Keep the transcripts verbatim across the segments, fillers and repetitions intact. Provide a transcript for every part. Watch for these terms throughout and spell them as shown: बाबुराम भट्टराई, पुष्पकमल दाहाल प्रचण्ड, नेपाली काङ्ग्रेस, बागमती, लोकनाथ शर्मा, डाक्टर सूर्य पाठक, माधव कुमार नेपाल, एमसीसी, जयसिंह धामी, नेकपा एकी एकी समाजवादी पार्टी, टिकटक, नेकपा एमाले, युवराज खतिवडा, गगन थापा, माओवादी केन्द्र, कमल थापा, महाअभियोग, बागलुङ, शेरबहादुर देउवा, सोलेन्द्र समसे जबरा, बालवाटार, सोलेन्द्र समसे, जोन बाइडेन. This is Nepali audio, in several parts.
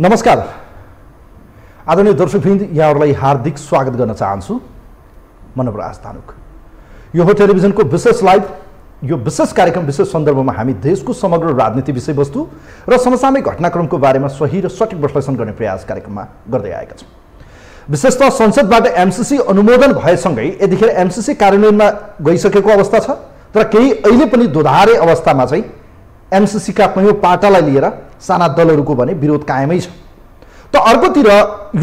नमस्कार आदरणीय दर्शकवृन्द यहाँहरुलाई हार्दिक स्वागत गर्न चाहन्छु मनोभर आस्थानुक यो हो टेलिभिजनको विशेष लाइभ यो विशेष कार्यक्रम विशेष सन्दर्भमा हामी देशको समग्र राजनीति विषयवस्तु र समसामयिक घटनाक्रमको बारेमा सही र सठिक विश्लेषण गर्ने प्रयास कार्यक्रममा गर्दै आएका छौं विशेषतः संसदबाट एमसीसी अनुमोदन भएसँगै यतिखेर एमसीसी कार्यान्वयनमा गइसकेको अवस्था छ तर केही अहिले पनि दोधारे अवस्थामा चाहिँ एमसीसी का पनि पाटालाई लिएर साना दलहरुको भने विरोध कायमै छ त अर्कोतिर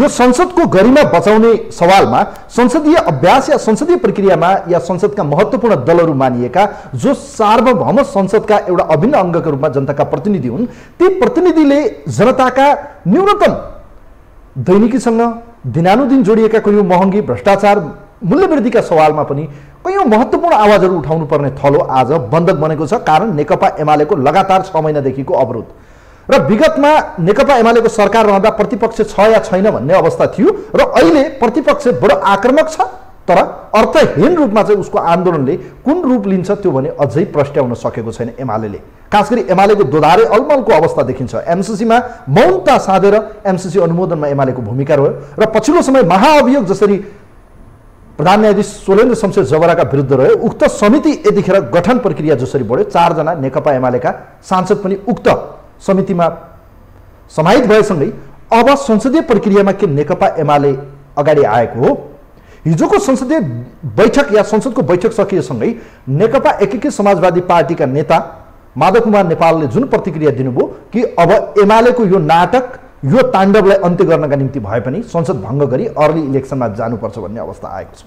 यो संसदको गरिमा बचाउने सवालमा संसदीय अभ्यास या संसदीय प्रक्रियामा या संसदका महत्त्वपूर्ण दलहरु मानिएका जो सार्वभौम संसदका एउटा अभिन्न अंगका रूपमा जनताका प्रतिनिधि हुन् ती प्रतिनिधिले जनताका न्यूनतम दैनिकीसँग दिनानुदिन जोडिएका कयौं महँगी भ्रष्टाचार मूल्यवृद्धिका सवालमा पनि कयौं महत्त्वपूर्ण आवाजहरु उठाउनु पर्ने थलो आज बन्धक बनेको छ कारण नेकपा एमालेको लगातार छ महिनादेखिको अवरोध र विगतमा नेकपा एमालेको सरकार रहँदा प्रतिपक्ष छ या छैन भन्ने अवस्था थियो र अहिले प्रतिपक्ष बडो आक्रमक छ तर अर्थहीन रूपमा चाहिँ उसको आन्दोलनले कुन रूप लिन्छ त्यो भने अझै प्रस्ट्याउन सकेको छैन एमालेले खासगरी एमालेको दोधारे अलमलको अवस्था देखिन्छ एमसीसीमा मौनता साधेर एमसीसी अनुमोदनमा एमालेको भूमिका रह्यो र पछिल्लो समय महाअभियोग जसरी प्रधान न्यायाधीश सोलेन्द्र समसे जबराका विरुद्ध रह्यो उक्त समिति यतिखेर गठन प्रक्रिया जसरी बढ्यो चार जना नेकपा एमालेका सांसद पनि उक्त समितिमा समाहित भएसँगै अब संसदीय प्रक्रियामा के नेकपा एमाले अगाडि आएको हो हिजोको संसदीय बैठक या संसदको बैठक सकिएसँगै नेकपा एकी एकी समाजवादी पार्टीका नेता माधव कुमार नेपालले जुन प्रतिक्रिया दिनुभयो कि अब एमालेको यो नाटक यो ताण्डवलाई अन्त्य गर्नका निम्ति भए पनि संसद भंग गरी अर्ली इलेक्सनमा जानुपर्छ भन्ने अवस्था आएको छ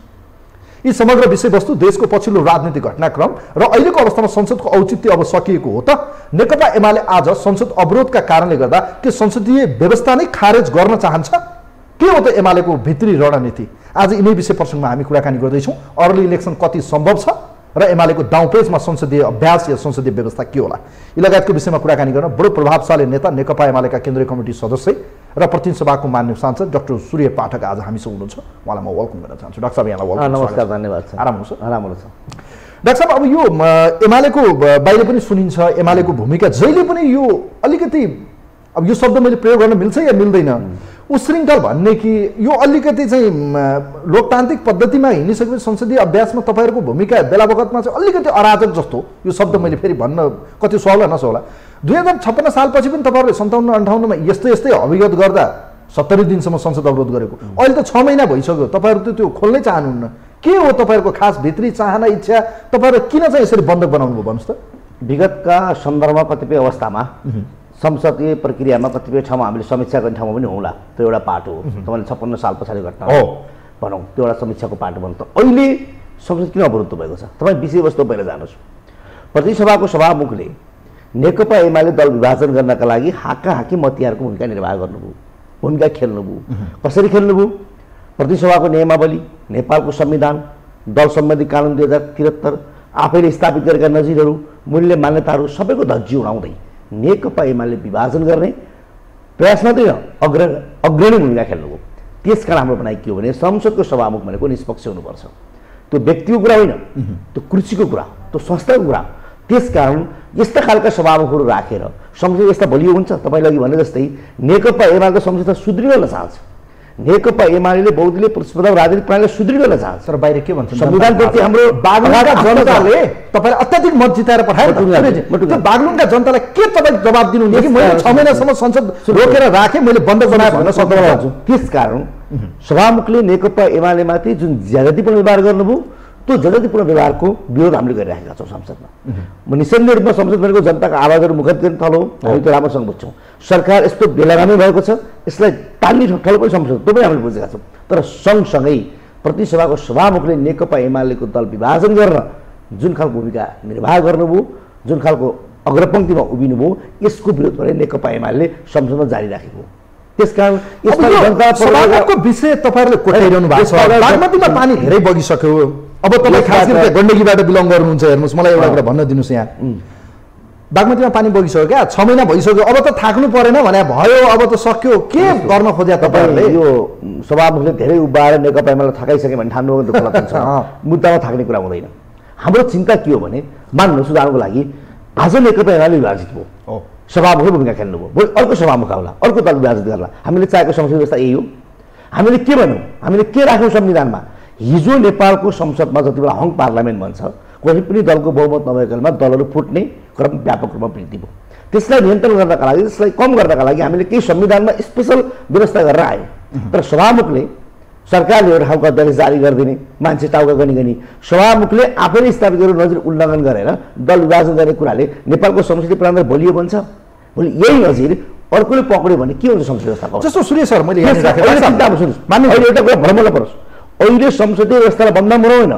यी समग्र विषयवस्तु देशको पछिल्लो राजनीतिक घटनाक्रम र अहिलेको अवस्थामा संसदको औचित्य अब सकिएको हो त नेकपा एमाले आज संसद अवरोधका कारणले गर्दा के संसदीय व्यवस्था नै खारेज गर्न चाहन्छ के हो त एमालेको भित्री रणनीति आज यिनै विषय प्रसंगमा हामी कुराकानी गर्दै छौं अर्ली इलेक्सन कति सम्भव छ र एमालेको दाउपेचमा संसदीय अभ्यास या संसदीय व्यवस्था के होला इलाकाको विषयमा कुराकानी गर्न बडो प्रभावशाली नेता नेकपा एमालेका केन्द्रीय कमिटी सदस्य र प्रतिनिधि सभाको मान्य सांसद डाक्टर सूर्य पाठक आज हामीसँग हुनुहुन्छ उहाँलाई म वेलकम गर्न चाहन्छु डाक्टर साहब यहाँलाई वेलकम नमस्कार धन्यवाद छ आराम हुनुहुन्छ आराम हुनुहुन्छ डाक्टर साहब अब यो एमालेको बाहिर पनि सुनिन्छ एमालेको भूमिका जहिले पनि यो अलिकति अब यो शब्द मैले प्रयोग गर्न मिल्छ या मिल्दैन उश्रृङ्खल भन्ने कि यो अलिकति चाहिँ लोकतान्त्रिक पद्धतिमा हिँडिसकेपछि संसदीय अभ्यासमा तपाईहरुको भूमिका बेला बखतमा चाहिँ अलिकति अराजक जस्तो यो शब्द मैले फेरि भन्न कति सुहाउला नसुहाउला दुई हजार छप्पन्न सालपछि पनि तपाईहरुले सन्ताउन्न अन्ठाउन्न मा यस्तै यस्तै अभिगत गर्दा सत्तरी दिनसम्म संसद अवरोध गरेको अहिले त छ महिना भइसक्यो तपाईहरु त्यो खोल्नै चाहनुहुन्न के हो तपाईहरुको खास भित्री चाहना इच्छा तपाईहरु किन चाहिँ यसरी बन्धक बनाउनु भयो भन्नुस् त विगतका सन्दर्भमा कतिपय अवस्थामा संसदीय प्रक्रियामा कतिपय ठाउँमा हामीले समीक्षा गर्ने ठाउँमा पनि होला त्यो एउटा पाटो हो तपाईले छप्पन्न साल पछाडि घटना हो भनौं त्यो एउटा समीक्षाको पाटो भन्छ अहिले संसद किन अवरुद्ध भएको छ तपाई विषयवस्तु पहिला जान्नुस् प्रतिसभाको सभामुखले नेकपा एमाले दल विभाजन गर्नका लागि हाकाहाकी मतिहरुको भूमिका निर्वाह गर्नुभयो भूमिका खेल्नुभयो कसरी खेल्नुभयो प्रतिसभाको नियमावली नेपालको संविधान दल सम्बन्धी कानुन दुई हजार त्रिहत्तर आफैले स्थापित गरेका नजिरहरु मूल्य मान्यताहरु सबैको धज्जी उडाउँदै नेकपा एमाले विभाजन गर्ने प्रयासमा त अग्र अग्रणी भूमिका खेल्नुभयो त्यसकारण हाम्रो भनाइ के हो भने संसदको सभामुख भनेको निष्पक्ष हुनुपर्छ त्यो व्यक्तिको कुरा होइन त्यो कुर्सीको कुरा त्यो संस्थाको कुरा त्यसकारण यस्ता खालका सभामुखहरू राखेर संसद यस्ता बलियो हुन्छ तपाईले अघि भने जस्तै नेकपा एमालेको संसद सुदृढ चाहन्छ नेकपा एमालेले बहुदलीय प्रतिस्पर्धा राजनीतिक प्रणालीलाई सुदृढ चाहन्छ तर बाहिर के भन्छ संविधानप्रति हाम्रो बागलुङका जनताले तपाईलाई अत्यधिक मत जिताएर पठाएको त्यो बागलुङका जनतालाई के तपाईले जवाब दिनुहुन्छ कि मैले छ महिनासम्म संसद रोकेर राखे मैले बन्द बनाए भन्न सक्दिनँ त्यसकारण सभामुखले नेकपा एमालेमाथि जुन ज्यादतीपूर्ण व्यवहार गर्नुभयो त्यो ज्यादतीपूर्ण व्यवहारको विरोध हामीले गरिरहेका छौं संसदमा म निसन्देह रूपमा संसद भनेको जनताको आवाजहरु मुखरित गर्ने थलो हो हामी त्यो राम्रोसँग बुझ्छौं सरकार यस्तो बेलागामी भएको छ यसलाई तान्ने ठक्कल पनि संसद त्यो पनि हामीले बुझेका छौं तर सँगसँगै प्रतिसभाको सभामुखले नेकपा एमालेको दल विभाजन गर्न जुन खालको भूमिका निर्वाह गर्नुभयो जुन खालको अग्रपंक्तिमा उभिनुभयो यसको विरोध गरेर नेकपा एमाले संसदमा जारी राखेको हो त्यसकारण यस्ता जनता सभाको विषय तपाईहरुले कोठाइरहनु भएको छ बागमतीमा पानी धेरै बगिसक्यो अब तपाईं खास गरी गण्डकीबाट बिलङ गर्नुहुन्छ हेर्नुस् मलाई एउटा कुरा भन्न दिनुस् यहाँ बागमतीमा पानी बगिसक्यो क्या छ महिना भइसक्यो अब त थाक्नु परेन भने भयो अब त सक्यो के गर्न खोज्या तपाईहरुले यो सभामुखले धेरै उबाएर नेकपा एमाले थाकाइसके भने ठान्नु दुख लाग्छ मुद्दामा थाक्ने कुरा हुँदैन हाम्रो चिन्ता के हो भने मान्नु सुधारको लागि आज नेकपा एमाले विभाजित भयो सभामुखले भूमिका खेल्नुभयो। भोलि अर्को सभा मुकाबला, अर्को दल राजनीति गर्ला। हामीले चाहेको संसदीय व्यवस्था यही हो। हामीले के भनौँ, हामीले के राख्यौँ संविधानमा? हिजो नेपालको संसदमा जति बेला हङ पार्लियामेन्ट भन्छ, कुनै पनि दलको बहुमत नभएकोमा दलहरू फुट्ने क्रम व्यापक रूपमा वृद्धि भयो। त्यसलाई नियन्त्रण गर्नका लागि, त्यसलाई कम गर्नका लागि हामीले केही संविधानमा स्पेसल व्यवस्था गरेर आयौँ। तर सभामुखले, सरकारले एउटा खालको अध्यादेश जारी गरिदिने, मान्छे टाउका गनी गनी, सभामुखले आफैले स्थापित गरेर नजिर उल्लङ्घन गरेर दल विभाजन गर्ने कुराले नेपालको संसदीय प्रणाली बलियो बन्छ। भोलि यही नजिर अर्कोले पक्रियो भने के हुन्छ संसदीय व्यवस्था? जस्तो सूर्य सर, मैले एउटा कुरा भ्रमण परोस्, अहिले संसदीय व्यवस्थालाई बन्द मराउन,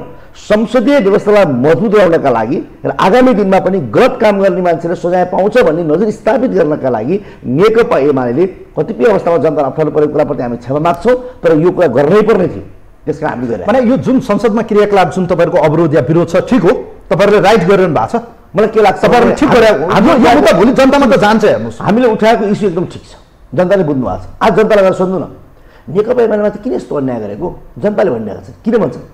संसदीय व्यवस्थालाई मजबुत बनाउनका लागि र आगामी दिनमा पनि गलत काम गर्ने मान्छेले सजाय पाउँछ भन्ने नजर स्थापित गर्नका लागि नेकपा एमाले कतिपय अवस्थामा जनतालाई अप्ठ्यारो परेको कुराप्रति हामी क्षमा माग्छौँ। तर यो कुरा गर्नै पर्ने थियो, त्यसका हामीले गरेनौं। भने यो जुन संसदमा क्रियाकलाप, जुन तपाईँहरूको अवरोध या विरोध छ, ठिक हो, तपाईँहरूले राइट गरिरहनु भएको छ। मलाई के लाग्छ तपाईँहरूले ठिक गरेको हो। भोलि जनतामा त जान्छ। हेर्नुहोस्, हामीले उठाएको इस्यु एकदम ठिक छ, जनताले बुझ्नु भएको छ। आज जनतालाई गएर सोध्नु न, नेकपा एमालेमा चाहिँ किन यस्तो अन्याय गरेको? जनताले भनिरहेको छ। किन भन्छन्?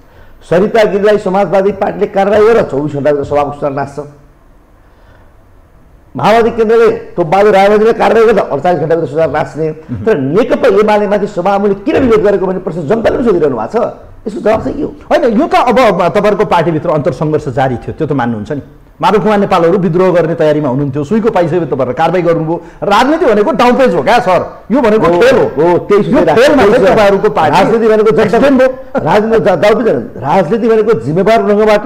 सरिता गिरीलाई समाजवादी पार्टीले कारवाही गरेर चौबिस घण्टाभित्र सभाको सूचना नाच्छ। माओवादी केन्द्रले तोपबहादुर रायमाझीले कारवाही गर्दा अडचालिस घण्टाभित्र सूचना नाच्ने। तर नेकपा एमालेमाथि सभामुखले किन विरोध गरेको भन्ने प्रश्न जनताले पनि सोधिरहनु भएको छ। यसको जवाब चाहिँ के हो? होइन, यो त अब तपाईँहरूको पार्टीभित्र अन्तरसङ्घर्ष जारी थियो, त्यो त मान्नुहुन्छ नि। माधव कुमार नेपालहरू विद्रोह गर्ने तयारीमा हुनुहुन्थ्यो, सुईको पाइसक्यो, तपाईँहरू कारवाही गर्नुभयो। राजनीति भनेको डाउनपेज हो क्या सर? यो भनेको खेल हो। राजनीति भनेको राजनीति भनेको जिम्मेवार ढङ्गबाट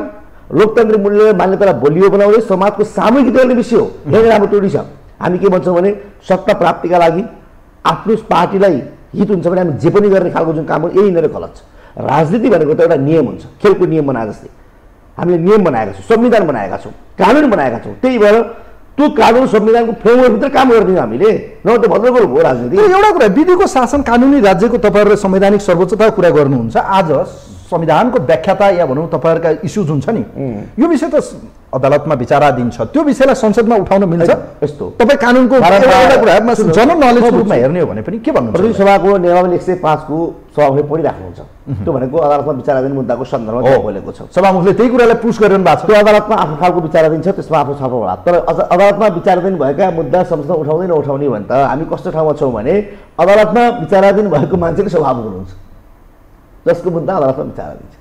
लोकतान्त्रिक मूल्य मान्यतालाई बलियो बनाउने, समाजको सामूहिक गर्ने विषय हो। धेरै राम्रो टोडी छ। हामी के भन्छौँ भने सत्ता प्राप्तिका लागि आफ्नो पार्टीलाई हित हुन्छ भने हामी जे पनि गर्ने खालको जुन काम हो, यही यिनीहरू गलत छ। राजनीति भनेको त एउटा नियम हुन्छ, खेलको नियम बनाए जस्तै। हामीले नियम बनाएका छौँ, संविधान बनाएका छौँ, कानुन बनाएका छौँ। त्यही भएर त्यो कानुन संविधानको फ्रेमवर्कभित्र काम गरिदियौँ हामीले, नभए त भद्र कुरो हो राजनीति। एउटा कुरा, विधिको शासन, कानुनी राज्यको तपाईँहरूले संवैधानिक सर्वोच्चताको कुरा गर्नुहुन्छ। आज संविधानको व्याख्याता या भनौँ तपाईँहरूका इस्यु जुन छ नि, यो विषय त अदालतमा विचाराधीन छ, त्यो विषयलाई संसदमा उठाउन मिल्छ? यस्तो तपाईँ कानुनको जनरल नलेजको रूपमा हेर्ने हो भने पनि के भन्नुहुन्छ? प्रति सभाको नियमावली एक सय पाँचको सभामुखले पढिराख्नुहुन्छ, त्यो भनेको अदालतमा विचाराधीन मुद्दाको सन्दर्भमा बोलेको छ। सभामुखले त्यही कुरालाई पुष्ट गरिरहनु भएको छ। त्यो अदालतमा आफ्नो खालको विचाराधीन छ, त्यसमा आफ्नो छलफल होला। तर अदालतमा विचाराधीन भएका मुद्दा संसदमा उठाउँदै नउठाउने भने त हामी कस्तो ठाउँमा छौँ भने अदालतमा विचाराधीन भएको मान्छेले सभामुख हुनुहुन्छ, जसको मुद्दा अदालतमा विचाराधीन छ।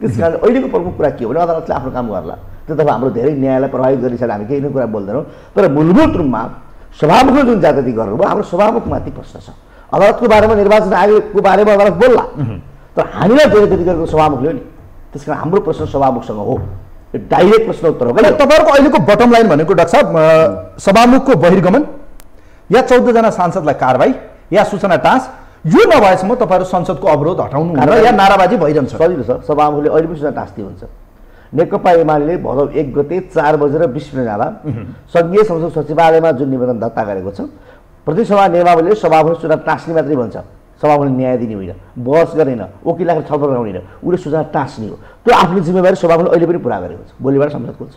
त्यस कारण अहिलेको प्रमुख कुरा के हो भने अदालतले आफ्नो काम गर्ला, त्यो हाम्रो धेरै न्यायलाई प्रभावित गर्ने हामी केही नै कुरा बोल्दैनौँ। तर मूलभूत रूपमा सभामुखले जुन जागृति गर्नुभयो, हाम्रो सभामुखमाथि प्रश्न छ। अदालतको बारेमा, निर्वाचन आयोगको बारेमा अदालत बोल्ला, तर हामीलाई धेरै गति गरेको सभामुखले हो नि। त्यस कारण हाम्रो प्रश्न सभामुखसँग हो, डाइरेक्ट प्रश्न उत्तर हो। तपाईँहरूको अहिलेको बटम लाइन भनेको डाक्टर साहब, सभामुखको बहिर्गमन या चौधजना सांसदलाई कारवाही या सूचना टाँस, यो नभएसम्म तपाईँहरू संसदको अवरोध हटाउनु हुँदैन या नाराबाजी भइरहन्छ। सजिलो छ, सभामुखले अहिले पनि सूचना टास्ती हुन्छ। नेकपा एमाले भदौ एक गते चार बजेर बिस मिनट जाँदा संघीय संसद सचिवालयमा जुन निवेदन दर्ता गरेको छ, प्रतिसभा नियमावलीले सभामुखले सूचना टास्ने मात्रै भन्छ। सभामुखले न्याय दिने होइन, बहस गरेन, वकिल राखेर छलफल गराउने होइन, उसले सूचना टास्ने हो। त्यो आफ्नो जिम्मेवारी सभामुखले अहिले पनि पुरा गरेको छ। भोलिबाट संसद खोल्छ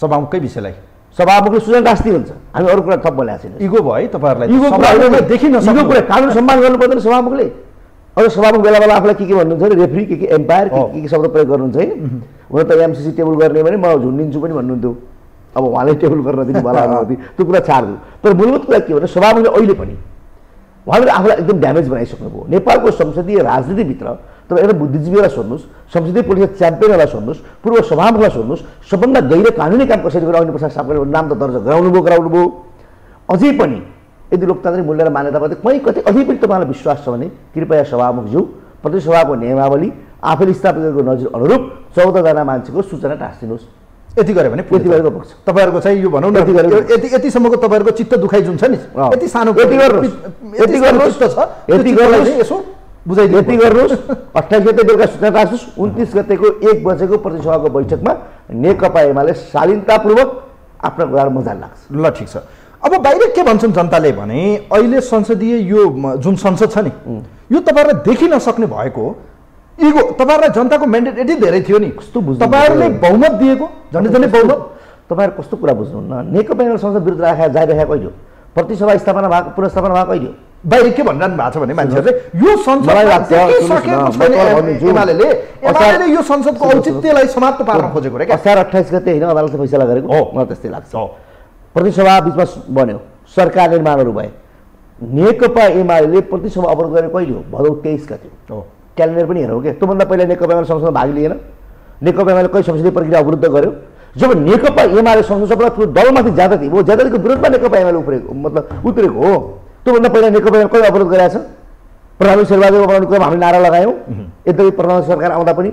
सभामुखकै विषयलाई। सभामुखले सूचना टास्ती हुन्छ, हामी अरू कुरा थप बोलेको छैन। इगो भयो तपाईँहरूलाई, इगो कुरा देखिन सक्नु। इगो कुरा, कानुन सम्मान गर्नु पर्दैन सभामुखले। अरू सभामुख बेला बेला आफूलाई के के भन्नुहुन्छ भने रेफ्री, के के एम्पायर, के के शब्द प्रयोग गर्नुहुन्छ होइन। हुन त एमसीसी टेबल गर्ने भने म झुन्डिन्छु पनि भन्नुहुन्थ्यो, अब उहाँलाई टेबल गर्न दिनु भला भन्नु, त्यो कुरा छाड्नु। तर मूलभूत कुरा के भने सभामुखले अहिले पनि उहाँले आफूलाई एकदम ड्यामेज बनाइसक्नुभयो। नेपालको संसदीय राजनीतिभित्र तपाईँ एउटा बुद्धिजीवीलाई सोध्नुहोस्, संसदीय पुलिस च्याम्पियनहरूलाई सोध्नुहोस्, पूर्व सभामुखलाई सोध्नुहोस्, सबभन्दा गैर कानुनी काम कसरी गराउने प्रसाद सापको नाम त दर्ज गराउनुभयो गराउनुभयो अझै पनि यदि लोकतान्त्रिक मूल्य र मान्यताप्रति कहीँ कतै अझै पनि तपाईँलाई विश्वास छ भने कृपया सभामुखज्यू, प्रतिसभाको नियमावली, आफैले स्थापित गरेको नजिर अनुरूप चौधजना मान्छेको सूचना टाँसिदिनुहोस्। यति गऱ्यो भने यति गरेको पक्ष तपाईँहरूको चाहिँ यो भनौँ न, यति गरेको, यति यतिसम्मको तपाईँहरूको चित्त दुखाइ जुन छ नि, यति सानो यति गर्नुहोस्, यति गर्नुहोस् त छ, यति गर्नुहोस्, यसो बुझाइदिनु, यति गर्नुहोस्। अट्ठाइस गते बेलुका सूचना राख्नुहोस्, उन्तिस गतेको एक बजेको प्रतिसभाको बैठकमा नेकपा एमाले शालीनतापूर्वक आफ्नो कुरा मजा लाग्छ। ल ठिक छ। अब बाहिर के भन्छन् जनताले भने अहिले संसदीय यो जुन संसद छ नि, यो तपाईँहरूले देखिन सक्ने भएको इगो। तपाईँहरूलाई जनताको म्यान्डेट यति धेरै थियो नि, कस्तो बुझ्नु, तपाईँहरूले बहुमत दिएको, झन्डै झन्डै बहुमत। तपाईँहरू कस्तो कुरा बुझ्नुहुन्न? नेकपा एमाले संसद विरुद्ध राखेर जाइरहेको अहिले हो, प्रतिसभा स्थापना भएको, पुनर्स्थापना भएको अहिले हो। बाहिर के भनिरहनु भएको छ भने मान्छेहरूले यो संसदले यो संसदको औचित्यलाई समाप्त पार्न खोजेको रे। असार अट्ठाइस गते होइन अदालतले फैसला गरेको, मलाई त्यस्तै लाग्छ। प्रतिसभा बीचमा बन्यो, सरकारले निर्माणहरु भए। नेकपा एमाले प्रतिसभा अवरोध गरे कहिले हो? भदौ तेइस गते हो। क्यालेन्डर पनि हेरौँ के, त्यो भन्दा पहिला नेकपा एमाले संसदमा भाग लिएन, नेकपा एमाले कहिले संसदीय प्रक्रिया अवरुद्ध गर्यो? जब नेकपा एमाले संसदमा ठुलो दलमाथि ज्यादा थियो, वो ज्यादाको विरुद्धमा नेकपा एमाले उत्रेको, मतलब उत्रेको हो। त्यो भन्दा पहिला नेकपा एमाले कहिले अवरोध गरेछ? प्रधानमन्त्री शेरबहादुर बनाउनुको लागि हामीले नारा लगायौं, यद्यपि प्रधानमन्त्री सरकार आउँदा पनि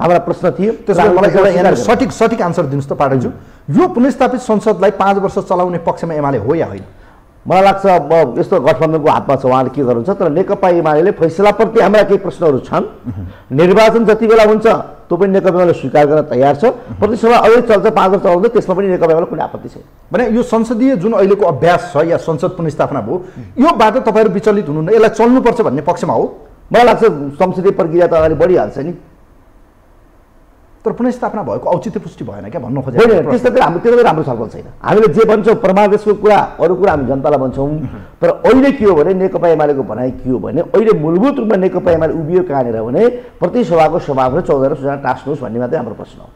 हाम्रो प्रश्न थियो। त्यसैले सठिक सठिक आन्सर दिनुस् त पाठकज्यू, यो पुनर्स्थापित संसदलाई पाँच वर्ष चलाउने पक्षमा एमाले हो या होइन? मलाई लाग्छ यस्तो गठबन्धनको हातमा छ, उहाँले के गर्नुहुन्छ। तर नेकपा एमालेले फैसलाप्रति हाम्रा केही प्रश्नहरू छन्। निर्वाचन जति बेला हुन्छ त्यो पनि नेकपा एमाले स्वीकार गर्न तयार छ। प्रतिसभा अहिले चल्छ, पाँच वर्ष चलाउँदै, त्यसमा पनि नेकपा एमाले कुनै आपत्ति छैन। भने यो संसदीय जुन अहिलेको अभ्यास छ या संसद पुनर्स्थापना भयो, योबाट तपाईहरु विचलित हुनुहुन्न, यसलाई चल्नुपर्छ भन्ने पक्षमा हो? मलाई लाग्छ संसदीय प्रक्रिया त अगाडि बढिहाल्छ नि, तर पुनर्स्थापना भएको औचित्य पुष्टि भएन क्या भन्नु खोजेको। होइन, त्यस्तै हामी त्यो त राम्रो छलफल छैन। हामीले जे भन्छौँ परमादेशको कुरा, अरू कुरा हामी जनतालाई भन्छौँ। तर अहिले के हो भने नेकपा एमालेको भनाइ के हो भने, अहिले मूलभूत रूपमा नेकपा एमाले उभियो कहाँनिर भने प्रतिसभाको सभामुख चौधरी सुझाव टास्नुहोस् भन्ने मात्रै हाम्रो प्रश्न हो।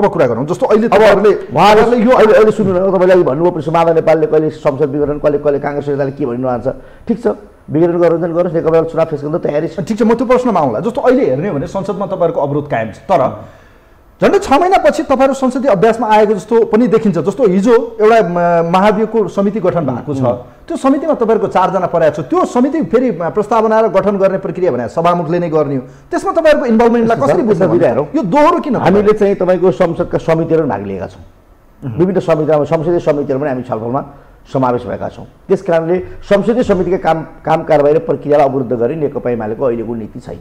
अब कुरा गरौँ, जस्तो अहिले तपाईँहरूले उहाँहरूले यो अहिले अहिले सुन्नु न, तपाईँले अघि भन्नुभयो माधव नेपालले कहिले संसद विघटन, कहिले कहिले काङ्ग्रेस नेताले के भनिरहन्छ। ठिक छ, विघटन गराउँदैन गरोस्, नेकपा एमाले चुनाव फेस गर्न तयारी छ। ठिक छ, म त्यो प्रश्नमा आउँला। जस्तो अहिले हेर्ने हो भने संसदमा तपाईँहरूको अवरोध कायम छ, तर झन्डै छ महिनापछि तपाईँहरू संसदीय अभ्यासमा आएको जस्तो पनि देखिन्छ। जस्तो हिजो एउटा महाअभियोगको समिति गठन भएको छ, त्यो समितिमा तपाईँहरूको चारजना परेको छ। त्यो समिति फेरि प्रस्तावना र गठन गर्ने प्रक्रिया भने सभामुखले नै गर्ने हो, त्यसमा तपाईँहरूको इन्भल्भमेन्टलाई कसरी बुझ्न बुझाइरहँ? यो दोहोरो किन? हामीले चाहिँ तपाईँको संसदका समितिहरू भाग लिएका छौँ, विभिन्न समितिहरूमा संसदीय समितिहरू पनि हामी छलफलमा समावेश भएका छौँ। त्यस कारणले संसदीय समितिका काम काम कारबाही र प्रक्रियालाई अवरुद्ध गरी नेकपा एमालेको अहिलेको नीति छैन।